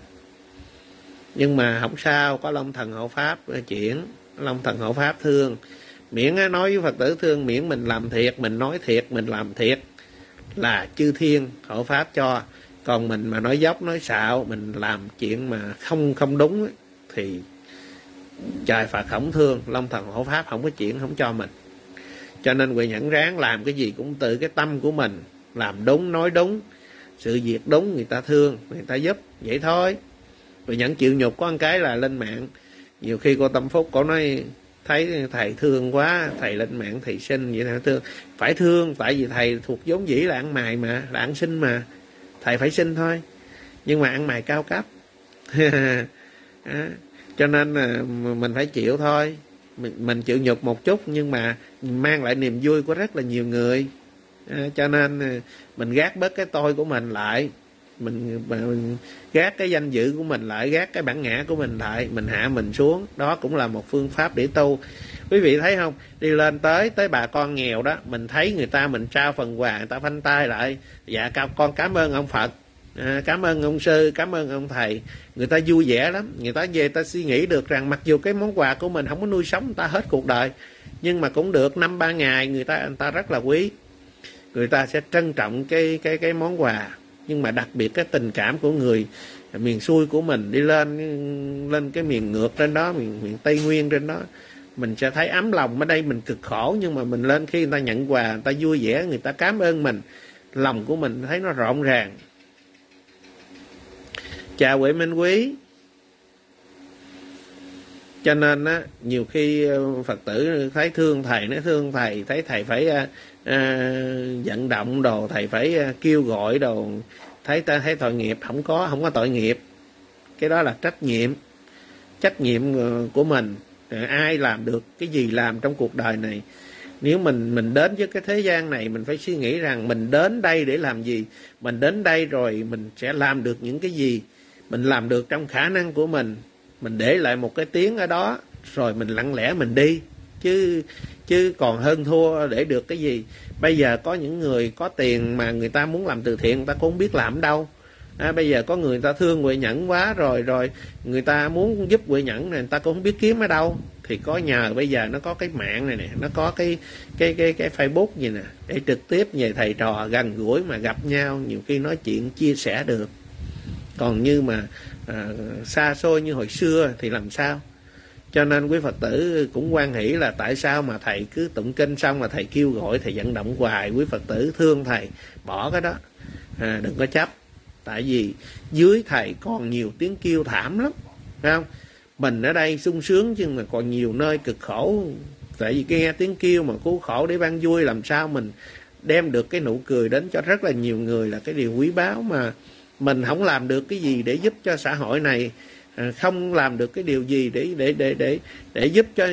Nhưng mà không sao, có Long Thần Hộ Pháp chuyển, Long Thần Hộ Pháp thương, miễn nói với Phật tử thương, miễn mình làm thiệt, mình nói thiệt, mình làm thiệt là chư thiên hộ pháp cho. Còn mình mà nói dốc, nói xạo, mình làm chuyện mà không đúng thì trời Phật không thương, Long Thần Hộ Pháp không có chuyện, không cho mình. Cho nên Huệ Nhẫn ráng làm cái gì cũng từ cái tâm của mình, làm đúng, nói đúng, sự việc đúng, người ta thương, người ta giúp, vậy thôi. Huệ Nhẫn chịu nhục có một cái là lên mạng, nhiều khi cô Tâm Phúc cô nói thấy thầy thương quá, thầy lên mạng thầy xin vậy, thầy thương. Phải thương, tại vì thầy thuộc vốn dĩ là ăn mày mà, là ăn xin mà, thầy phải xin thôi, nhưng mà ăn mày cao cấp. Cho nên mình phải chịu thôi, mình chịu nhục một chút nhưng mà mang lại niềm vui của rất là nhiều người. Cho nên mình gác bớt cái tôi của mình lại, mình gác cái danh dự của mình lại, gác cái bản ngã của mình lại, mình hạ mình xuống. Đó cũng là một phương pháp để tu. Quý vị thấy không, đi lên tới bà con nghèo đó, mình thấy người ta, mình trao phần quà, người ta phanh tay lại, dạ con cảm ơn ông Phật, cảm ơn ông sư, cảm ơn ông thầy. Người ta vui vẻ lắm, người ta về ta suy nghĩ được rằng mặc dù cái món quà của mình không có nuôi sống người ta hết cuộc đời, nhưng mà cũng được 5-3 ngày, người ta rất là quý, người ta sẽ trân trọng cái món quà. Nhưng mà đặc biệt cái tình cảm của người miền xuôi của mình đi lên cái miền ngược trên đó, miền Tây Nguyên trên đó, mình sẽ thấy ấm lòng. Ở đây mình cực khổ, nhưng mà mình lên khi người ta nhận quà, người ta vui vẻ, người ta cảm ơn mình, lòng của mình thấy nó rộn ràng. Chào Huệ Minh Quý. Cho nên á, nhiều khi Phật tử thấy thương thầy, nó thương thầy, thấy thầy phải vận động đồ, thầy phải kêu gọi đồ, thấy tội nghiệp. Không có tội nghiệp, cái đó là trách nhiệm của mình. Ai làm được cái gì làm trong cuộc đời này. Nếu mình đến với cái thế gian này, mình phải suy nghĩ rằng mình đến đây để làm gì, mình đến đây rồi mình sẽ làm được những cái gì, mình làm được trong khả năng của mình để lại một cái tiếng ở đó, rồi mình lặng lẽ mình đi, chứ còn hơn thua để được cái gì. Bây giờ có những người có tiền mà người ta muốn làm từ thiện, người ta cũng không biết làm đâu. Bây giờ có người ta thương Huệ Nhẫn quá rồi người ta muốn giúp Huệ Nhẫn này, người ta cũng không biết kiếm ở đâu. Thì có nhờ bây giờ nó có cái mạng này nè, nó có cái Facebook gì nè, để trực tiếp về thầy trò gần gũi mà gặp nhau, nhiều khi nói chuyện chia sẻ được. Còn như mà xa xôi như hồi xưa thì làm sao? Cho nên quý Phật tử cũng quan hỷ là tại sao mà thầy cứ tụng kinh xong mà thầy kêu gọi, thầy vận động hoài. Quý Phật tử thương thầy, bỏ cái đó, đừng có chấp. Tại vì dưới thầy còn nhiều tiếng kêu thảm lắm, phải không? Mình ở đây sung sướng nhưng mà còn nhiều nơi cực khổ. Tại vì nghe tiếng kêu mà cứu khổ để ban vui, làm sao mình đem được cái nụ cười đến cho rất là nhiều người là cái điều quý báu. Mà mình không làm được cái gì để giúp cho xã hội này, không làm được cái điều gì để giúp cho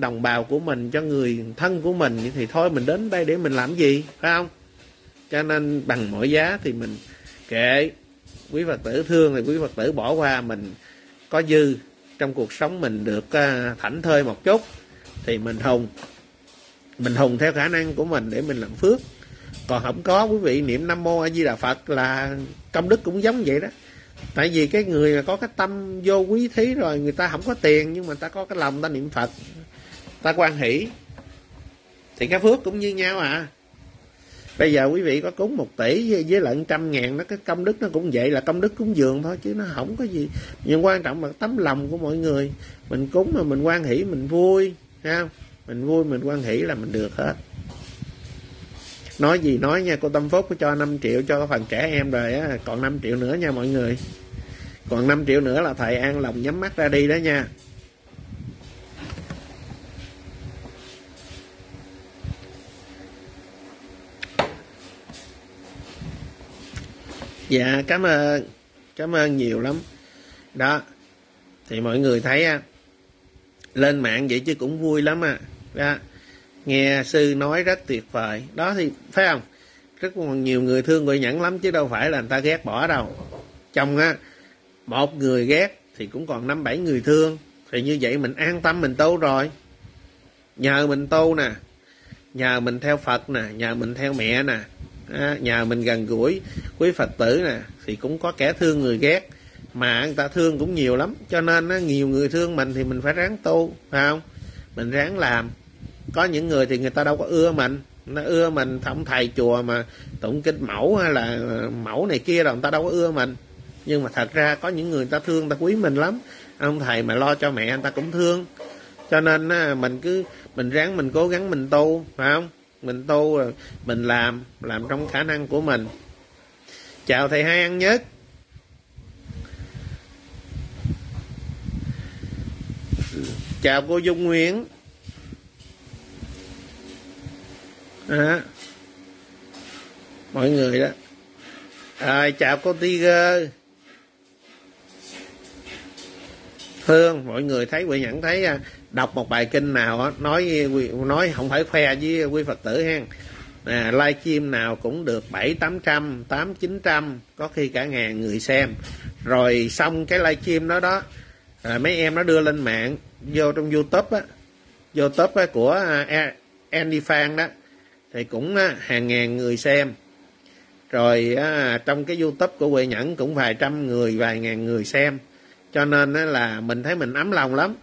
đồng bào của mình, cho người thân của mình, thì thôi mình đến đây để mình làm gì, phải không? Cho nên bằng mọi giá thì mình kệ. Quý Phật tử thương thì quý Phật tử bỏ qua, mình có dư trong cuộc sống mình được thảnh thơi một chút thì mình hùng theo khả năng của mình để mình làm phước. Còn không có, quý vị niệm Nam Mô A Di Đà Phật là công đức cũng giống vậy đó. Tại vì cái người mà có cái tâm vô quý thí rồi, người ta không có tiền nhưng mà ta có cái lòng ta niệm Phật, ta quan hỷ thì cái phước cũng như nhau à. Bây giờ quý vị có cúng 1 tỷ với lại 100.000, nó cái công đức nó cũng vậy, là công đức cúng dường thôi chứ nó không có gì. Nhưng quan trọng là tấm lòng của mọi người, mình cúng mà mình quan hỷ, mình vui, thấy không? Mình vui, mình quan hỷ là mình được hết. Nói gì nói nha, cô Tâm Phúc có cho 5 triệu cho phần trẻ em rồi á, còn 5 triệu nữa nha mọi người. Còn 5 triệu nữa là thầy an lòng nhắm mắt ra đi đó nha. Dạ cảm ơn, cảm ơn nhiều lắm. Đó thì mọi người thấy lên mạng vậy chứ cũng vui lắm đó. Nghe sư nói rất tuyệt vời đó, thì phải không, rất nhiều người thương Huệ Nhẫn lắm chứ đâu phải là người ta ghét bỏ đâu. Trong một người ghét thì cũng còn 5-7 người thương, thì như vậy mình an tâm mình tu rồi. Nhờ mình tu nè, nhờ mình theo Phật nè, nhờ mình theo mẹ nè, nhờ mình gần gũi quý Phật tử nè, thì cũng có kẻ thương người ghét, mà người ta thương cũng nhiều lắm. Cho nên nhiều người thương mình thì mình phải ráng tu, phải không? Mình ráng làm. Có những người thì người ta đâu có ưa mình, nó ưa mình thổng thầy chùa mà tụng kinh mẫu hay là mẫu này kia rồi, người ta đâu có ưa mình. Nhưng mà thật ra có những người người ta thương, người ta quý mình lắm. Ông thầy mà lo cho mẹ người ta cũng thương. Cho nên mình cứ mình ráng mình cố gắng mình tu, phải không? Mình tu rồi mình làm trong khả năng của mình. Chào thầy Hai Ăn Nhất. Chào cô Dung Nguyễn. Mọi người đó. Rồi, chào cô Tiger Phương. Mọi người thấy Huệ Nhẫn thấy đọc một bài kinh nào nói không phải khoe với quý Phật tử ha. Live stream nào cũng được 700-800, 800-900, có khi cả ngàn người xem. Rồi xong cái live stream đó đó, mấy em nó đưa lên mạng, vô trong YouTube á, YouTube của Andy Phan đó, thì cũng hàng ngàn người xem. Rồi trong cái YouTube của Huệ Nhẫn cũng vài trăm người, vài ngàn người xem. Cho nên là mình thấy mình ấm lòng lắm.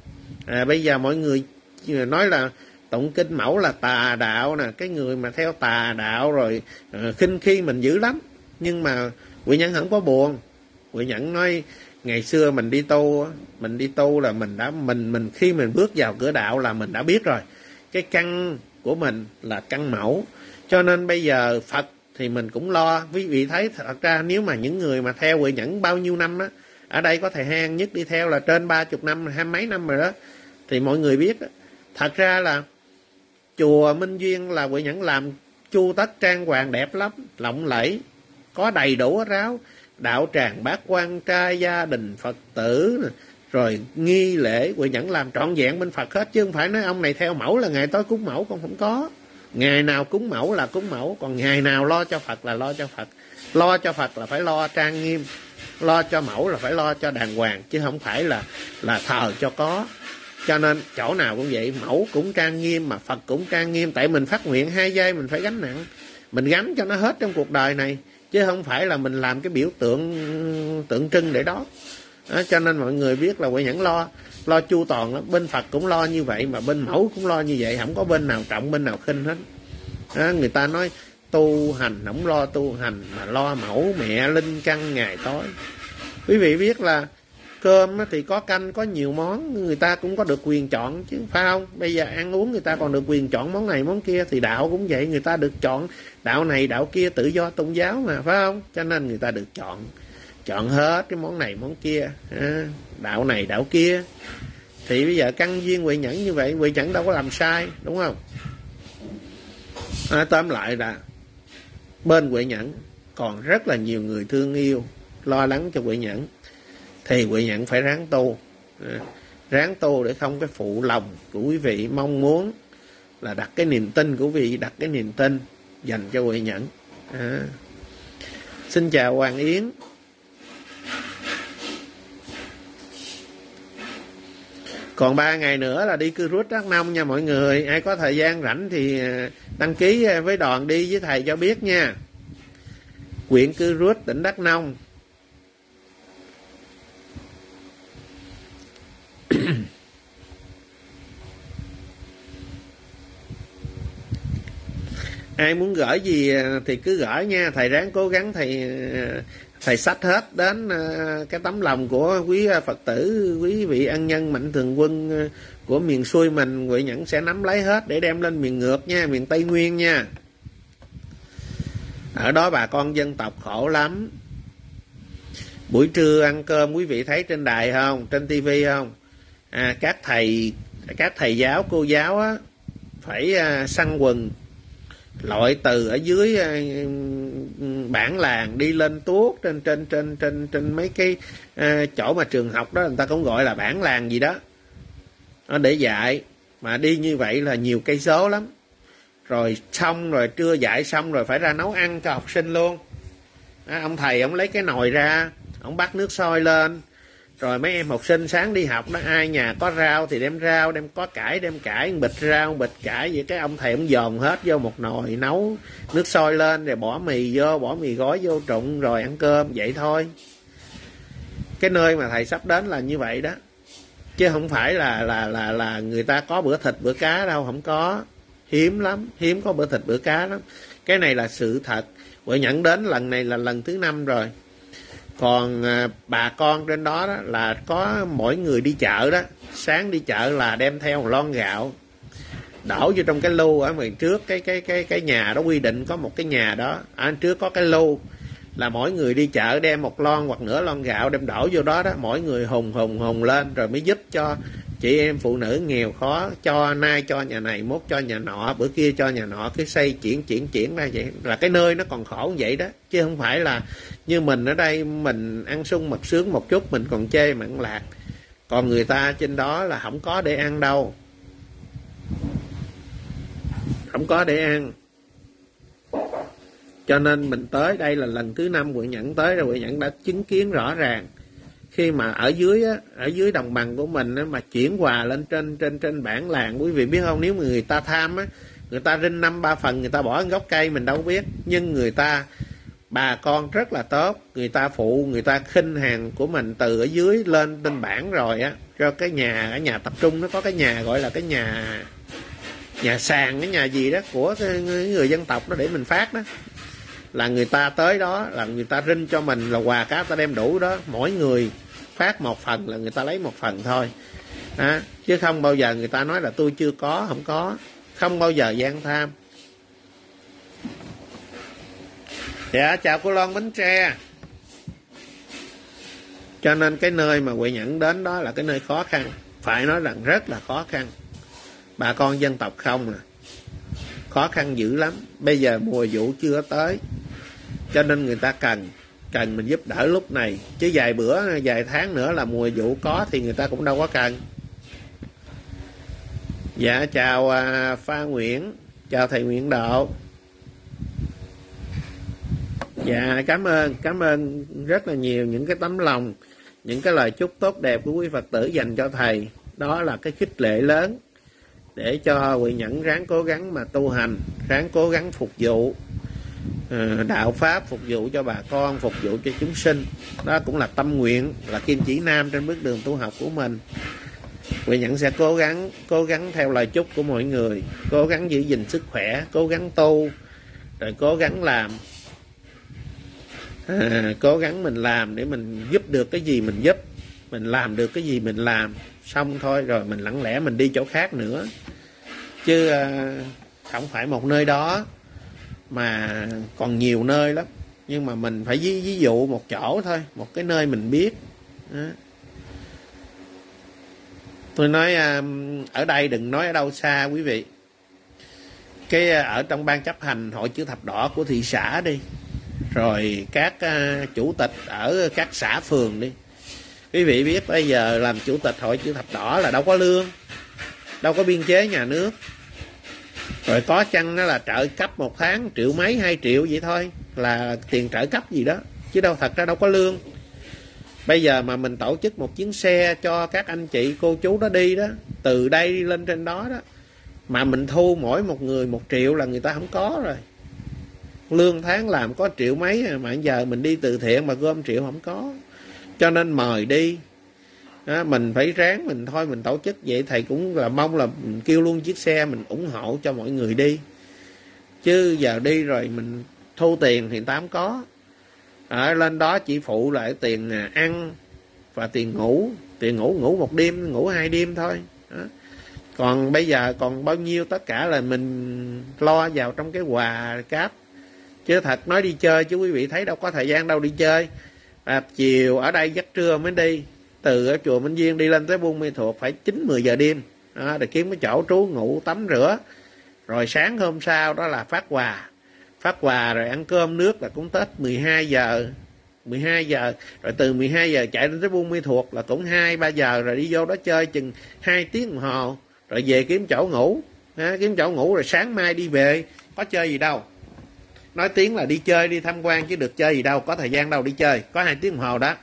Bây giờ mọi người nói là tụng kinh mẫu là tà đạo nè, cái người mà theo tà đạo rồi khinh khi mình dữ lắm. Nhưng mà Huệ Nhẫn không có buồn. Huệ Nhẫn nói ngày xưa mình đi tu, là mình khi mình bước vào cửa đạo là mình đã biết rồi. Cái căn của mình là căn mẫu. Cho nên bây giờ Phật thì mình cũng lo. Quý vị thấy thật ra nếu mà những người mà theo Huệ Nhẫn bao nhiêu năm á, ở đây có thầy Hai Ăn Nhất đi theo là trên 30 năm, 20 mấy năm rồi đó, thì mọi người biết đó. Thật ra là chùa Minh Duyên là Huệ Nhẫn làm chu tất trang hoàng đẹp lắm, lộng lẫy, có đầy đủ hết ráo, đạo tràng bát quan trai, gia đình Phật tử, rồi nghi lễ Huệ Nhẫn làm trọn vẹn bên Phật hết, chứ không phải nói ông này theo mẫu là ngày tối cúng mẫu, con không có. Ngày nào cúng mẫu là cúng mẫu, còn ngày nào lo cho Phật là lo cho Phật. Lo cho Phật là phải lo trang nghiêm, lo cho mẫu là phải lo cho đàng hoàng, chứ không phải là thờ cho có. Cho nên chỗ nào cũng vậy, mẫu cũng trang nghiêm mà Phật cũng trang nghiêm. Tại mình phát nguyện hai giây mình phải gánh nặng, mình gánh cho nó hết trong cuộc đời này, chứ không phải là mình làm cái biểu tượng trưng để đó. Cho nên mọi người biết là Huệ Nhẫn lo chu toàn lắm. Bên Phật cũng lo như vậy mà bên mẫu cũng lo như vậy, không có bên nào trọng bên nào khinh hết. Người ta nói tu hành không lo tu hành mà lo mẫu mẹ linh căn ngày tối. Quý vị biết là cơm thì có canh, có nhiều món, người ta cũng có được quyền chọn chứ, phải không? Bây giờ ăn uống người ta còn được quyền chọn món này món kia, thì đạo cũng vậy, người ta được chọn đạo này đạo kia, tự do tôn giáo mà, phải không? Cho nên người ta được chọn hết cái món này món kia, đạo này đạo kia. Thì bây giờ căn duyên Huệ Nhẫn như vậy, Huệ Nhẫn đâu có làm sai, đúng không? Tóm lại là bên Huệ Nhẫn còn rất là nhiều người thương yêu, lo lắng cho Huệ Nhẫn, thì Huệ Nhẫn phải ráng tu, để không cái phụ lòng của quý vị mong muốn, là đặt cái niềm tin của quý vị, đặt cái niềm tin dành cho Huệ Nhẫn. Xin chào Hoàng Yến. Còn 3 ngày nữa là đi Cư Rút Đắk Nông nha mọi người. Ai có thời gian rảnh thì đăng ký với đoàn đi với thầy cho biết nha. Huyện Cư Rút, tỉnh Đắk Nông. Ai muốn gửi gì thì cứ gửi nha. Thầy ráng cố gắng thầy sách hết đến cái tấm lòng của quý Phật tử, quý vị ân nhân mạnh thường quân của miền xuôi mình. Huệ Nhẫn sẽ nắm lấy hết để đem lên miền ngược nha, miền Tây Nguyên nha. Ở đó bà con dân tộc khổ lắm. Buổi trưa ăn cơm quý vị thấy trên đài không, trên tivi không? Các thầy giáo, cô giáo á, phải săn quần, lội từ ở dưới bản làng đi lên tuốt trên mấy cái chỗ mà trường học đó, người ta cũng gọi là bản làng gì đó, nó để dạy. Mà đi như vậy là nhiều cây số lắm. Rồi xong rồi trưa dạy xong rồi phải ra nấu ăn cho học sinh luôn. À, ông thầy ông lấy cái nồi ra, ông bắt nước sôi lên. Rồi mấy em học sinh sáng đi học đó, ai nhà có rau thì đem rau, đem có cải đem cải, bịch rau bịch cải vậy. Cái ông thầy ông dồn hết vô một nồi, nấu nước sôi lên rồi bỏ mì vô, bỏ mì gói vô trụng rồi ăn cơm vậy thôi. Cái nơi mà thầy sắp đến là như vậy đó, chứ không phải là người ta có bữa thịt bữa cá đâu, không có, hiếm lắm, hiếm có bữa thịt bữa cá lắm. Cái này là sự thật. Huệ Nhẫn đến lần này là lần thứ 5 rồi. Còn bà con trên đó, đó là có mỗi người đi chợ đó, sáng đi chợ là đem theo một lon gạo đổ vô trong cái lu ở ngoài trước cái nhà đó, quy định có một cái nhà đó ở trước có cái lu, là mỗi người đi chợ đem một lon hoặc nửa lon gạo đem đổ vô đó đó, mỗi người hùng lên rồi mới giúp cho chị em phụ nữ nghèo khó, cho nay cho nhà này, mốt cho nhà nọ, bữa kia cho nhà nọ, cứ xây chuyển ra vậy. Là cái nơi nó còn khổ vậy đó, chứ không phải là như mình ở đây mình ăn sung mặc sướng một chút mình còn chê mặn lạc. Còn người ta trên đó là không có để ăn đâu, không có để ăn. Cho nên mình tới đây là lần thứ 5 Huệ Nhẫn tới rồi. Huệ Nhẫn đã chứng kiến rõ ràng khi mà ở dưới đồng bằng của mình á, mà chuyển hòa lên trên bản làng. Quý vị biết không, nếu mà người ta tham á, người ta rinh 5-3 phần, người ta bỏ gốc cây mình đâu biết. Nhưng người ta bà con rất là tốt, người ta phụ, người ta khinh hàng của mình từ ở dưới lên trên bản rồi á, cho cái nhà ở nhà tập trung nó có cái nhà gọi là cái nhà sàn, cái nhà gì đó của người dân tộc đó để mình phát đó. Là người ta tới đó là người ta rinh cho mình là quà cá, ta đem đủ đó, mỗi người phát một phần là người ta lấy một phần thôi à, chứ không bao giờ người ta nói là tôi chưa có, không có, không bao giờ gian tham. Dạ chào cô Loan Bến Tre. Cho nên cái nơi mà Huệ Nhẫn đến đó là cái nơi khó khăn, phải nói rằng rất là khó khăn. Bà con dân tộc không à, khó khăn dữ lắm. Bây giờ mùa vụ chưa tới, cho nên người ta cần mình giúp đỡ lúc này. Chứ vài bữa, vài tháng nữa là mùa vụ có thì người ta cũng đâu có cần. Dạ chào Pha Nguyễn, chào thầy Nguyễn Độ. Dạ cảm ơn rất là nhiều những cái tấm lòng, những cái lời chúc tốt đẹp của quý Phật tử dành cho thầy. Đó là cái khích lệ lớn để cho Huệ Nhẫn ráng cố gắng mà tu hành, ráng cố gắng phục vụ đạo pháp, phục vụ cho bà con, phục vụ cho chúng sinh. Đó cũng là tâm nguyện, là kim chỉ nam trên bước đường tu học của mình. Huệ Nhẫn sẽ cố gắng theo lời chúc của mọi người, cố gắng giữ gìn sức khỏe, cố gắng tu, rồi cố gắng làm, cố gắng mình làm để mình giúp được cái gì mình giúp, mình làm được cái gì mình làm. Xong thôi rồi mình lặng lẽ mình đi chỗ khác nữa. Chứ không phải một nơi đó, mà còn nhiều nơi lắm. Nhưng mà mình phải ví dụ một chỗ thôi, một cái nơi mình biết đó. Tôi nói ở đây đừng nói ở đâu xa quý vị. Cái ở trong ban chấp hành Hội Chữ Thập Đỏ của thị xã đi, rồi các chủ tịch ở các xã phường đi. Quý vị biết bây giờ làm chủ tịch Hội Chữ Thập Đỏ là đâu có lương, đâu có biên chế nhà nước. Rồi có chăng nó là trợ cấp một tháng 1 triệu mấy 2 triệu vậy thôi, là tiền trợ cấp gì đó, chứ đâu thật ra đâu có lương. Bây giờ mà mình tổ chức một chuyến xe cho các anh chị cô chú đó đi đó, từ đây đi lên trên đó đó, mà mình thu mỗi một người 1 triệu là người ta không có rồi. Lương tháng làm có 1 triệu mấy, mà giờ mình đi từ thiện mà gom 1 triệu không có. Cho nên mời đi đó, mình phải ráng mình thôi. Mình tổ chức vậy thầy cũng là mong là mình kêu luôn chiếc xe mình ủng hộ cho mọi người đi. Chứ giờ đi rồi mình thu tiền thì ta không có à, lên đó chỉ phụ lại tiền ăn và tiền ngủ. Tiền ngủ 1 đêm, ngủ 2 đêm thôi đó. Còn bây giờ còn bao nhiêu tất cả là mình lo vào trong cái quà cáp. Chứ thật nói đi chơi chứ quý vị thấy đâu có thời gian đâu đi chơi. À, chiều ở đây giấc trưa mới đi, từ ở chùa Minh Duyên đi lên tới Buôn Mê Thuột phải 9-10 giờ đêm à, để kiếm cái chỗ trú ngủ tắm rửa Rồi sáng hôm sau đó là phát quà. Phát quà rồi ăn cơm nước là cũng Tết 12 giờ. 12 giờ, rồi từ 12 giờ chạy đến tới Buôn Mê Thuột là cũng 2-3 giờ, rồi đi vô đó chơi chừng 2 tiếng đồng hồ, rồi về kiếm chỗ ngủ, kiếm chỗ ngủ rồi sáng mai đi về, có chơi gì đâu. Nói tiếng là đi chơi, đi tham quan chứ được chơi gì đâu, có thời gian đâu đi chơi, có 2 tiếng đồng hồ đó.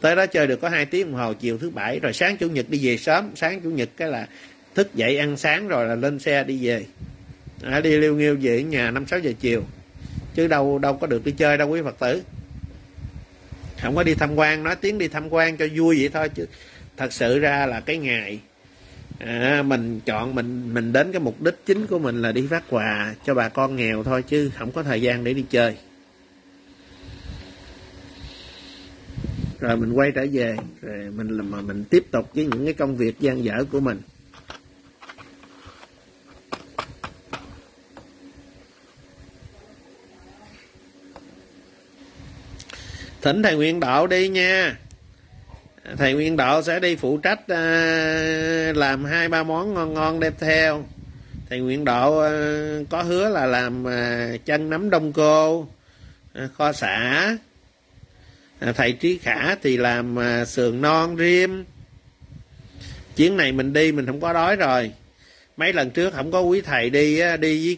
Tới đó chơi được có 2 tiếng đồng hồ chiều thứ Bảy, rồi sáng Chủ nhật đi về sớm, sáng Chủ nhật cái là thức dậy ăn sáng rồi là lên xe đi về. Đi liêu nghiêu về nhà 5-6 giờ chiều, chứ đâu có được đi chơi đâu quý Phật tử. Không có đi tham quan, nói tiếng đi tham quan cho vui vậy thôi, chứ thật sự ra là cái ngày mình chọn mình đến cái mục đích chính của mình là đi phát quà cho bà con nghèo thôi, chứ không có thời gian để đi chơi. Rồi mình quay trở về, rồi mình tiếp tục với những cái công việc dang dở của mình. Thỉnh thầy Nguyễn Độ đi nha. Thầy Nguyễn Độ sẽ đi phụ trách làm 2-3 món ngon ngon đem theo. Thầy Nguyễn Độ có hứa là làm chân nấm đông cô, kho sả. Thầy Chí Khả thì làm sườn non rim. Chuyến này mình đi mình không có đói rồi. Mấy lần trước không có quý thầy đi với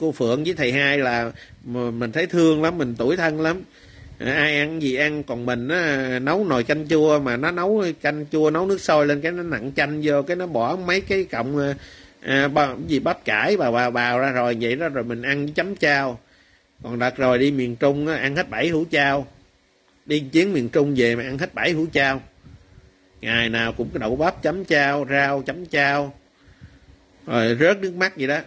cô Phượng với thầy Hai là mình thấy thương lắm, mình tủi thân lắm. Ai ăn gì ăn, còn mình á, nấu nồi canh chua mà nó nấu canh chua nấu nước sôi lên cái nó nặn chanh vô, cái nó bỏ mấy cái cọng gì bắp cải bào ra rồi vậy đó, rồi mình ăn chấm chao. Còn đợt rồi đi miền Trung á, ăn hết 7 hũ chao, đi chuyến miền Trung về mà ăn hết 7 hũ chao, ngày nào cũng cái đậu bắp chấm chao, rau chấm chao, rồi rớt nước mắt vậy đó.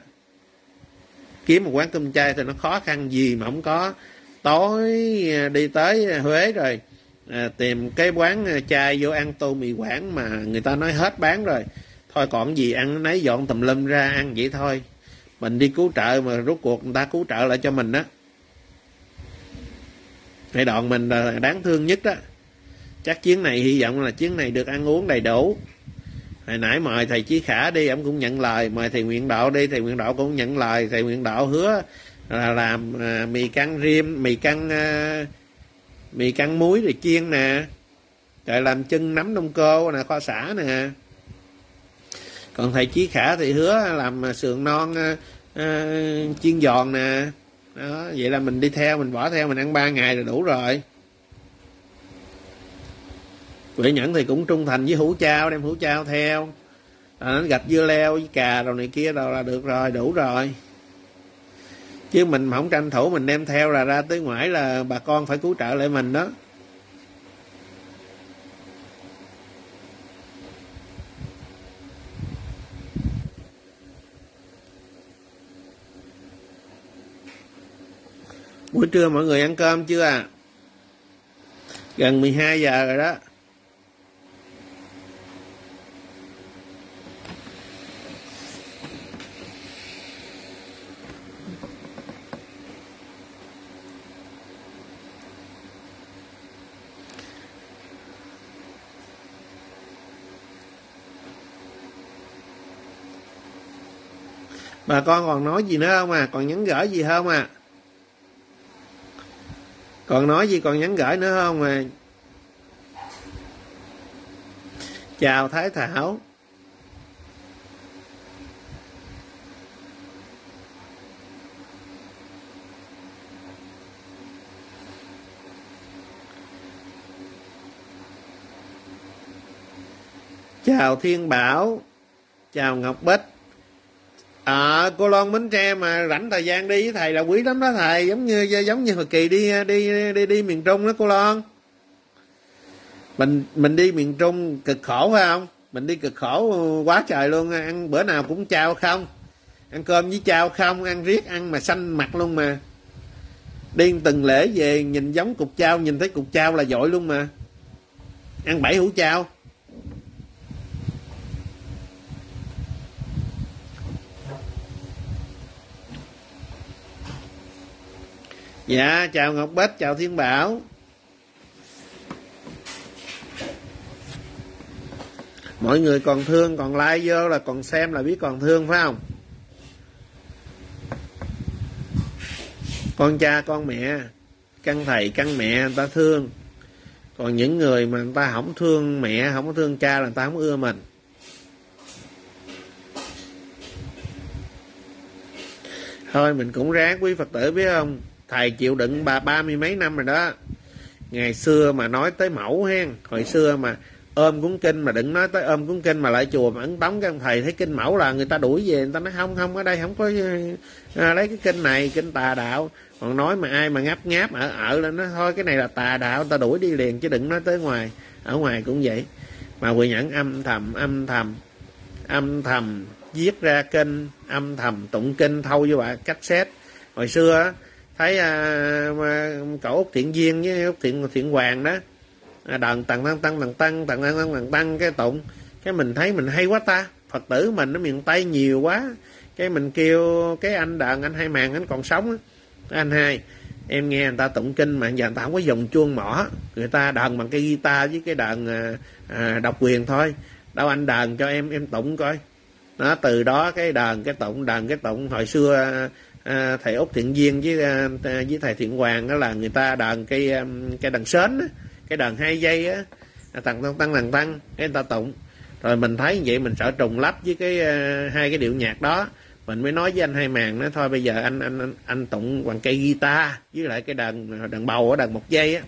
Kiếm một quán cơm chay thì nó khó khăn gì mà không có. Tối đi tới Huế rồi tìm cái quán chai vô ăn tô mì Quảng mà người ta nói hết bán rồi, thôi còn gì ăn nấy dọn tùm lum ra ăn vậy thôi. Mình đi cứu trợ mà rốt cuộc người ta cứu trợ lại cho mình đó. Cái đoạn mình là đáng thương nhất đó. Chắc chuyến này hy vọng là chuyến này được ăn uống đầy đủ. Hồi nãy mời thầy Chí Khả đi, ông cũng nhận lời. Mời thầy Nguyễn Đạo đi, thầy Nguyễn Đạo cũng nhận lời. Thầy Nguyễn Đạo hứa là làm mì căng rim, mì căng muối rồi chiên nè, rồi làm chân nấm đông cô nè, kho sả nè. Còn thầy Chí Khả thì hứa làm sườn non chiên giòn nè. Đó, vậy là mình đi theo, mình bỏ theo, mình ăn 3 ngày là đủ rồi. Huệ Nhẫn thì cũng trung thành với hũ chao, đem hũ chao theo, gạch dưa leo với cà đồ này kia đâu là được rồi, đủ rồi. Chứ mình mà không tranh thủ mình đem theo là ra tới ngoài là bà con phải cứu trợ lại mình đó. Buổi trưa mọi người ăn cơm chưa à? Gần 12 giờ rồi đó. Bà con còn nói gì nữa không à? Còn nhắn gửi gì không à? Còn nói gì, còn nhắn gửi nữa không à? Chào Thái Thảo. Chào Thiên Bảo. Chào Ngọc Bích. Cô Loan Bến Tre mà rảnh thời gian đi với thầy là quý lắm đó thầy, giống như hồi kỳ đi miền Trung đó cô Loan. Mình đi miền Trung cực khổ phải không? Mình đi cực khổ quá trời luôn, ăn bữa nào cũng chao không, ăn cơm với chao không, ăn riết ăn mà xanh mặt luôn mà. Đi từng lễ về nhìn giống cục chao, nhìn thấy cục chao là dội luôn mà. Ăn 7 hũ chao. Dạ, chào Ngọc Bích, chào Thiên Bảo. Mọi người còn thương, còn like vô là còn xem là biết còn thương phải không? Con cha con mẹ, căn thầy căn mẹ người ta thương. Còn những người mà người ta không thương mẹ, không thương cha là người ta không ưa mình. Thôi mình cũng ráng quý Phật tử biết không. Thầy chịu đựng bà 30 mấy năm rồi đó. Ngày xưa mà nói tới mẫu hen, hồi xưa mà ôm cuốn kinh mà đừng nói tới ôm cuốn kinh mà lại chùa mà ấn tống các ông thầy thấy kinh mẫu là người ta đuổi về, người ta nói không ở đây không có lấy cái kinh này, kinh tà đạo. Còn nói mà ai mà ngáp ở lên nói thôi cái này là tà đạo, người ta đuổi đi liền, chứ đừng nói tới ngoài. Ở ngoài cũng vậy. Mà Huệ Nhẫn âm thầm viết ra kinh, âm thầm tụng kinh thâu vô bạ cassette. Hồi xưa thấy cậu Úc Thiện Duyên với Úc Thiện Hoàng đó, đàn tăng cái tụng, cái mình thấy mình hay quá ta, Phật tử mình ở miền Tây nhiều quá, cái mình kêu cái anh đàn anh Hai Màng, anh còn sống á, anh Hai, em nghe người ta tụng kinh mà giờ người ta không có dùng chuông mỏ, người ta đàn bằng cái guitar với cái đàn độc quyền thôi, đâu anh đàn cho em tụng coi. Đó, từ đó cái đàn cái tụng hồi xưa thầy Úc Thiện Duyên với thầy Thiện Hoàng đó là người ta đàn cái đàn sến á, cái đàn 2 dây á, tăng cái người ta tụng. Rồi mình thấy vậy mình sợ trùng lắp với cái hai cái điệu nhạc đó, mình mới nói với anh Hai Màng nói thôi bây giờ anh tụng bằng cây guitar với lại cái đàn bầu ở đàn 1 dây á.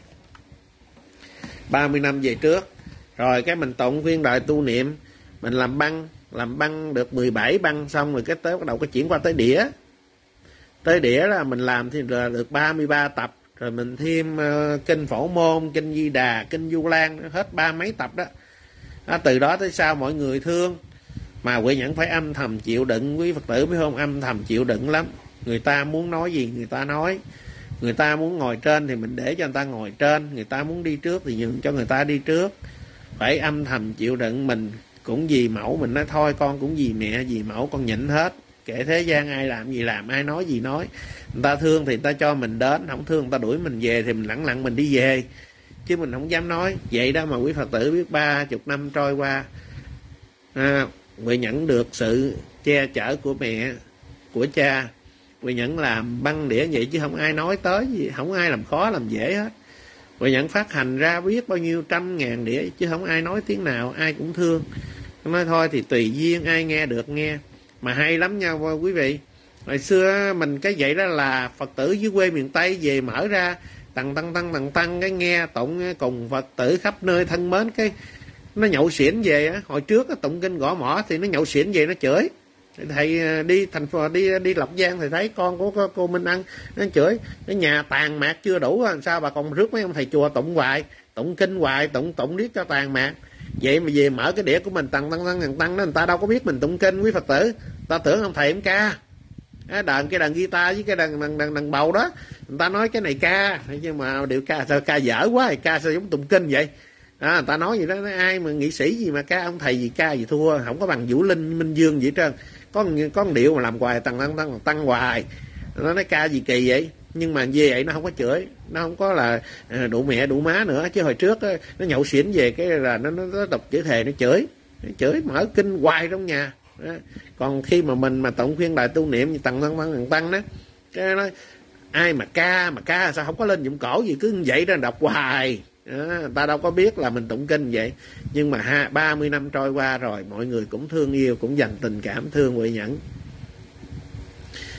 30 năm về trước rồi cái mình tụng khuyên đời tu niệm, mình làm băng được 17 băng xong rồi cái tới bắt đầu cái chuyển qua tới đĩa. Tới đĩa là mình làm thì là được 33 tập. Rồi mình thêm kinh Phổ Môn, kinh Di Đà, kinh Du Lan, hết 30 mấy tập đó. Đó, từ đó tới sau mọi người thương. Mà Huệ Nhẫn phải âm thầm chịu đựng, quý Phật tử biết không, âm thầm chịu đựng lắm. Người ta muốn nói gì người ta nói. Người ta muốn ngồi trên thì mình để cho người ta ngồi trên. Người ta muốn đi trước thì nhường cho người ta đi trước. Phải âm thầm chịu đựng. Mình cũng vì mẫu, mình nói thôi con cũng vì mẹ, vì mẫu con nhịn hết. Kể thế gian ai làm gì làm, ai nói gì nói. Người ta thương thì người ta cho mình đến, không thương người ta đuổi mình về thì mình lặng mình đi về. Chứ mình không dám nói. Vậy đó mà quý Phật tử biết 30 năm trôi qua, Huệ Nhẫn được sự che chở của mẹ, của cha. Huệ Nhẫn làm băng đĩa vậy chứ không ai nói tới gì, không ai làm khó làm dễ hết. Huệ Nhẫn phát hành ra biết bao nhiêu trăm ngàn đĩa chứ không ai nói tiếng nào, ai cũng thương. Nói thôi thì tùy duyên, ai nghe được nghe. Mà hay lắm nha quý vị. Hồi xưa mình cái vậy đó là Phật tử dưới quê miền Tây về mở ra tăng cái nghe tụng cùng Phật tử khắp nơi thân mến, cái nó nhậu xỉn về á. Hồi trước á, tụng kinh gõ mỏ thì nó nhậu xỉn về nó chửi. Thầy đi thành phố đi Lộc Giang thì thấy con của cô Minh Ăn nó chửi, cái nhà tàn mạc chưa đủ làm sao bà còn rước mấy ông thầy chùa tụng hoài, tụng kinh hoài, tụng riết cho tàn mạc. Vậy mà về mở cái đĩa của mình tăng đó, người ta đâu có biết mình tụng kinh quý Phật tử. Ta tưởng ông thầy ông ca. Đàn cái đàn guitar với cái đàn bầu đó, người ta nói cái này ca, nhưng mà điệu ca sao ca dở quá, ca sao giống tụng kinh vậy. À, người ta nói gì đó, nói ai mà nghị sĩ gì mà ca, ông thầy gì ca gì thua, không có bằng Vũ Linh, Minh Dương gì hết trơn. Có điệu mà làm hoài tăng hoài. Nó nói ca gì kỳ vậy. Nhưng mà về vậy nó không có chửi, nó không có là đủ mẹ đủ má nữa. Chứ hồi trước nó nhậu xỉn về cái là nó đọc chữ thề nó chửi. Nó chửi mở kinh hoài trong nhà. Đó. Còn khi mà mình mà tổng khuyên đại tu niệm như tăng đó, cái nói ai mà ca sao không có lên dụng cổ gì, cứ vậy đó đọc hoài. Đó, ta đâu có biết là mình tụng kinh vậy. Nhưng mà 30 năm trôi qua rồi, mọi người cũng thương yêu, cũng dành tình cảm thương Huệ Nhẫn.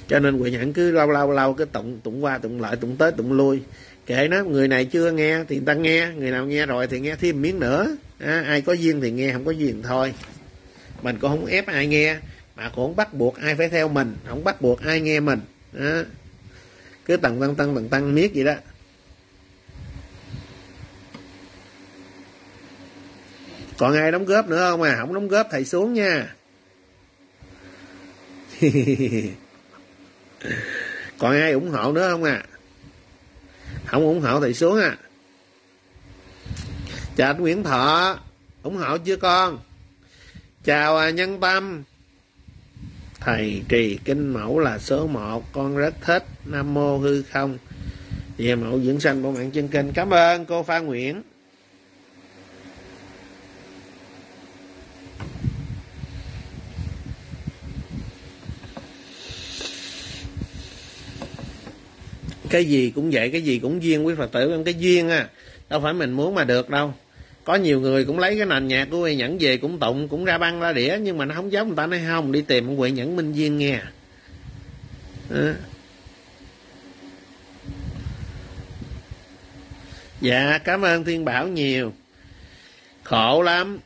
Cho nên Huệ Nhẫn cứ lâu lâu cứ tụng qua tụng lại, tụng tới tụng lui. Kệ nó, người này chưa nghe thì người ta nghe, người nào nghe rồi thì nghe thêm miếng nữa. Ai có duyên thì nghe, không có duyên thôi. Mình cũng không ép ai nghe, mà cũng không bắt buộc ai phải theo mình, không bắt buộc ai nghe mình. Đó. Cứ tăng miết vậy đó. Còn ai đóng góp nữa không à? Không đóng góp thầy xuống nha. Còn ai ủng hộ nữa không à? Không ủng hộ thầy xuống à. Chào anh Nguyễn Thọ, ủng hộ chưa con? Chào Nhân Tâm. Thầy trì kinh mẫu là số 1, con rất thích. Nam mô hư không về mẫu dưỡng sanh bộ mạng chân kinh. Cảm ơn cô Phan Nguyễn. Cái gì cũng vậy, cái gì cũng duyên quý Phật tử. Cái duyên á, đâu phải mình muốn mà được đâu. Có nhiều người cũng lấy cái nền nhạc của Huệ Nhẫn về cũng tụng, cũng ra băng ra đĩa, nhưng mà nó không giống. Người ta nói không, đi tìm Huệ Nhẫn Minh Duyên nghe. Dạ cảm ơn Thiên Bảo nhiều. Khổ lắm,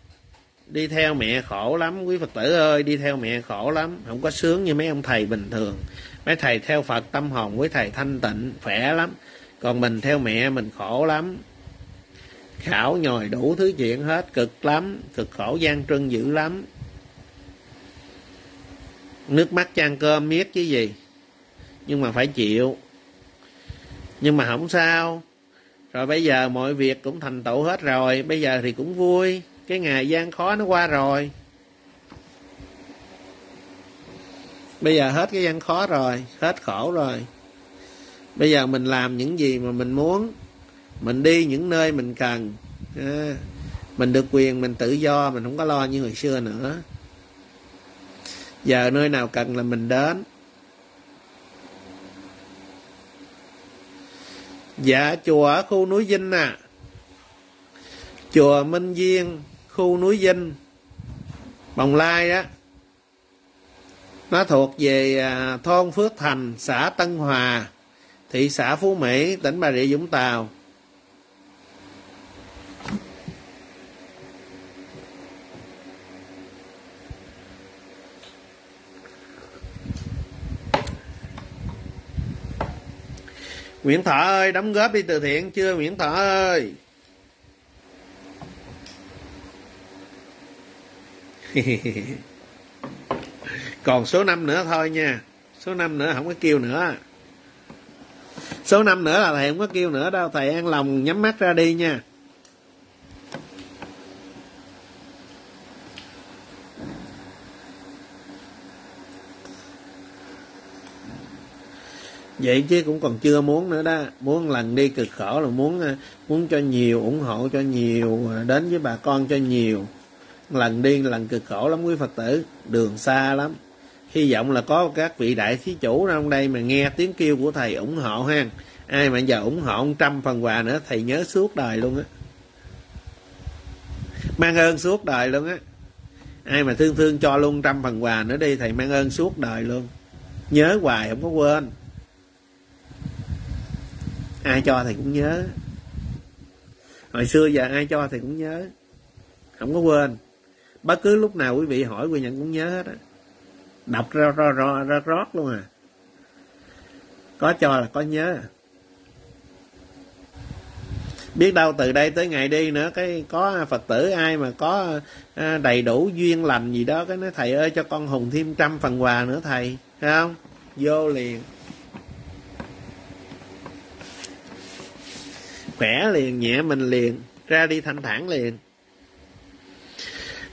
đi theo mẹ khổ lắm quý Phật tử ơi, đi theo mẹ khổ lắm, không có sướng như mấy ông thầy bình thường. Mấy thầy theo Phật tâm hồn với thầy thanh tịnh, khỏe lắm. Còn mình theo mẹ mình khổ lắm, khảo nhồi đủ thứ chuyện hết, cực lắm, cực khổ gian trưng dữ lắm. Nước mắt chan cơm miết chứ gì, nhưng mà phải chịu. Nhưng mà không sao, rồi bây giờ mọi việc cũng thành tựu hết rồi, bây giờ thì cũng vui. Cái ngày gian khó nó qua rồi, bây giờ hết cái gian khó rồi, hết khổ rồi. Bây giờ mình làm những gì mà mình muốn, mình đi những nơi mình cần, mình được quyền, mình tự do, mình không có lo như hồi xưa nữa. Giờ nơi nào cần là mình đến. Dạ chùa ở khu núi Vinh à, chùa Minh Duyên khu núi Vinh, Bồng Lai đó. Nó thuộc về thôn Phước Thành, xã Tân Hòa, thị xã Phú Mỹ, tỉnh Bà Rịa Vũng Tàu. Nguyễn Thọ ơi, đóng góp đi từ thiện chưa Nguyễn Thọ ơi? Còn số 5 nữa thôi nha. Số 5 nữa không có kêu nữa. Số 5 nữa là thầy không có kêu nữa đâu. Thầy an lòng nhắm mắt ra đi nha. Vậy chứ cũng còn chưa muốn nữa đó. Muốn lần đi cực khổ là muốn cho nhiều, ủng hộ cho nhiều, đến với bà con cho nhiều. Lần đi lần cực khổ lắm quý Phật tử, đường xa lắm. Hy vọng là có các vị đại thí chủ trong đây mà nghe tiếng kêu của thầy ủng hộ ha. Ai mà giờ ủng hộ 100 phần quà nữa thầy nhớ suốt đời luôn á, mang ơn suốt đời luôn á. Ai mà thương cho luôn 100 phần quà nữa đi, thầy mang ơn suốt đời luôn, nhớ hoài không có quên. Ai cho thầy cũng nhớ, hồi xưa giờ ai cho thầy cũng nhớ, không có quên. Bất cứ lúc nào quý vị hỏi Huệ Nhẫn cũng nhớ hết á, đọc ra rót luôn à. Có cho là có nhớ. Biết đâu từ đây tới ngày đi nữa, cái có Phật tử ai mà có đầy đủ duyên lành gì đó, cái nói thầy ơi cho con Hùng thêm 100 phần quà nữa thầy, thấy không? Vô liền, khỏe liền, nhẹ mình liền, ra đi thanh thản liền.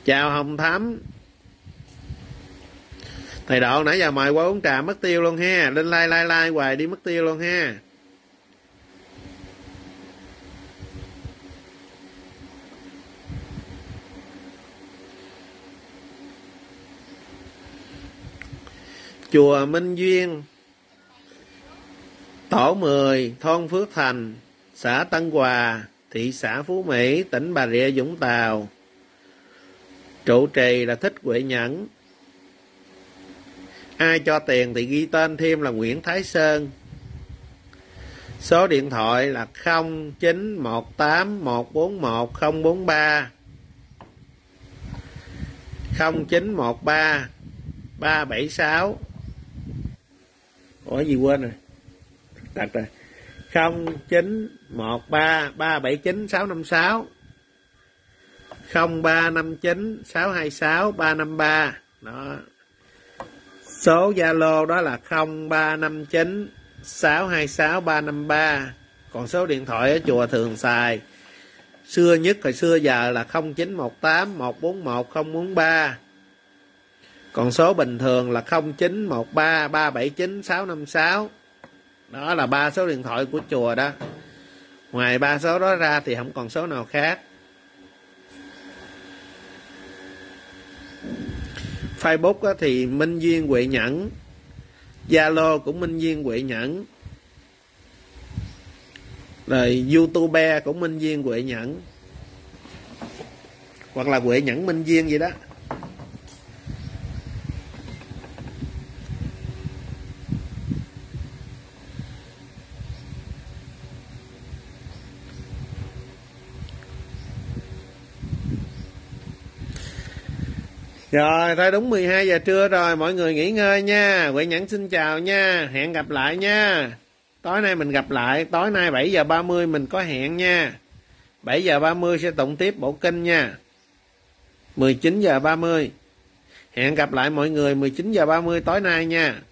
Chào Hồng Thắm. Thầy Độ nãy giờ mời qua uống trà mất tiêu luôn ha. Lên lai hoài đi mất tiêu luôn ha. Chùa Minh Duyên, tổ 10, thôn Phước Thành, xã Tân Hòa, thị xã Phú Mỹ, tỉnh Bà Rịa Vũng Tàu. Trụ trì là Thích Huệ Nhẫn. Ai cho tiền thì ghi tên thêm là Nguyễn Thái Sơn. Số điện thoại là 0918141043, 0913 376. Ủa gì quên rồi, đặt rồi, 0913 379 656, 0359 626 353 đó. Số Zalo đó là 0359 626 353. Còn số điện thoại ở chùa thường xài xưa nhất hồi xưa giờ là 0918 141 043. Còn số bình thường là 0913 379 656. Đó là 3 số điện thoại của chùa đó. Ngoài 3 số đó ra thì không còn số nào khác. Facebook thì Minh Duyên Huệ Nhẫn, Zalo cũng Minh Duyên Huệ Nhẫn. rồi youtuber của Minh Duyên Huệ Nhẫn hoặc là Huệ Nhẫn Minh Duyên vậy đó. Rồi, thôi đúng 12 giờ trưa rồi, mọi người nghỉ ngơi nha. Huệ Nhẫn xin chào nha, hẹn gặp lại nha. Tối nay mình gặp lại, tối nay 7:30 mình có hẹn nha. 7:30 sẽ tụng tiếp bộ kinh nha. 19:30. Hẹn gặp lại mọi người 19:30 tối nay nha.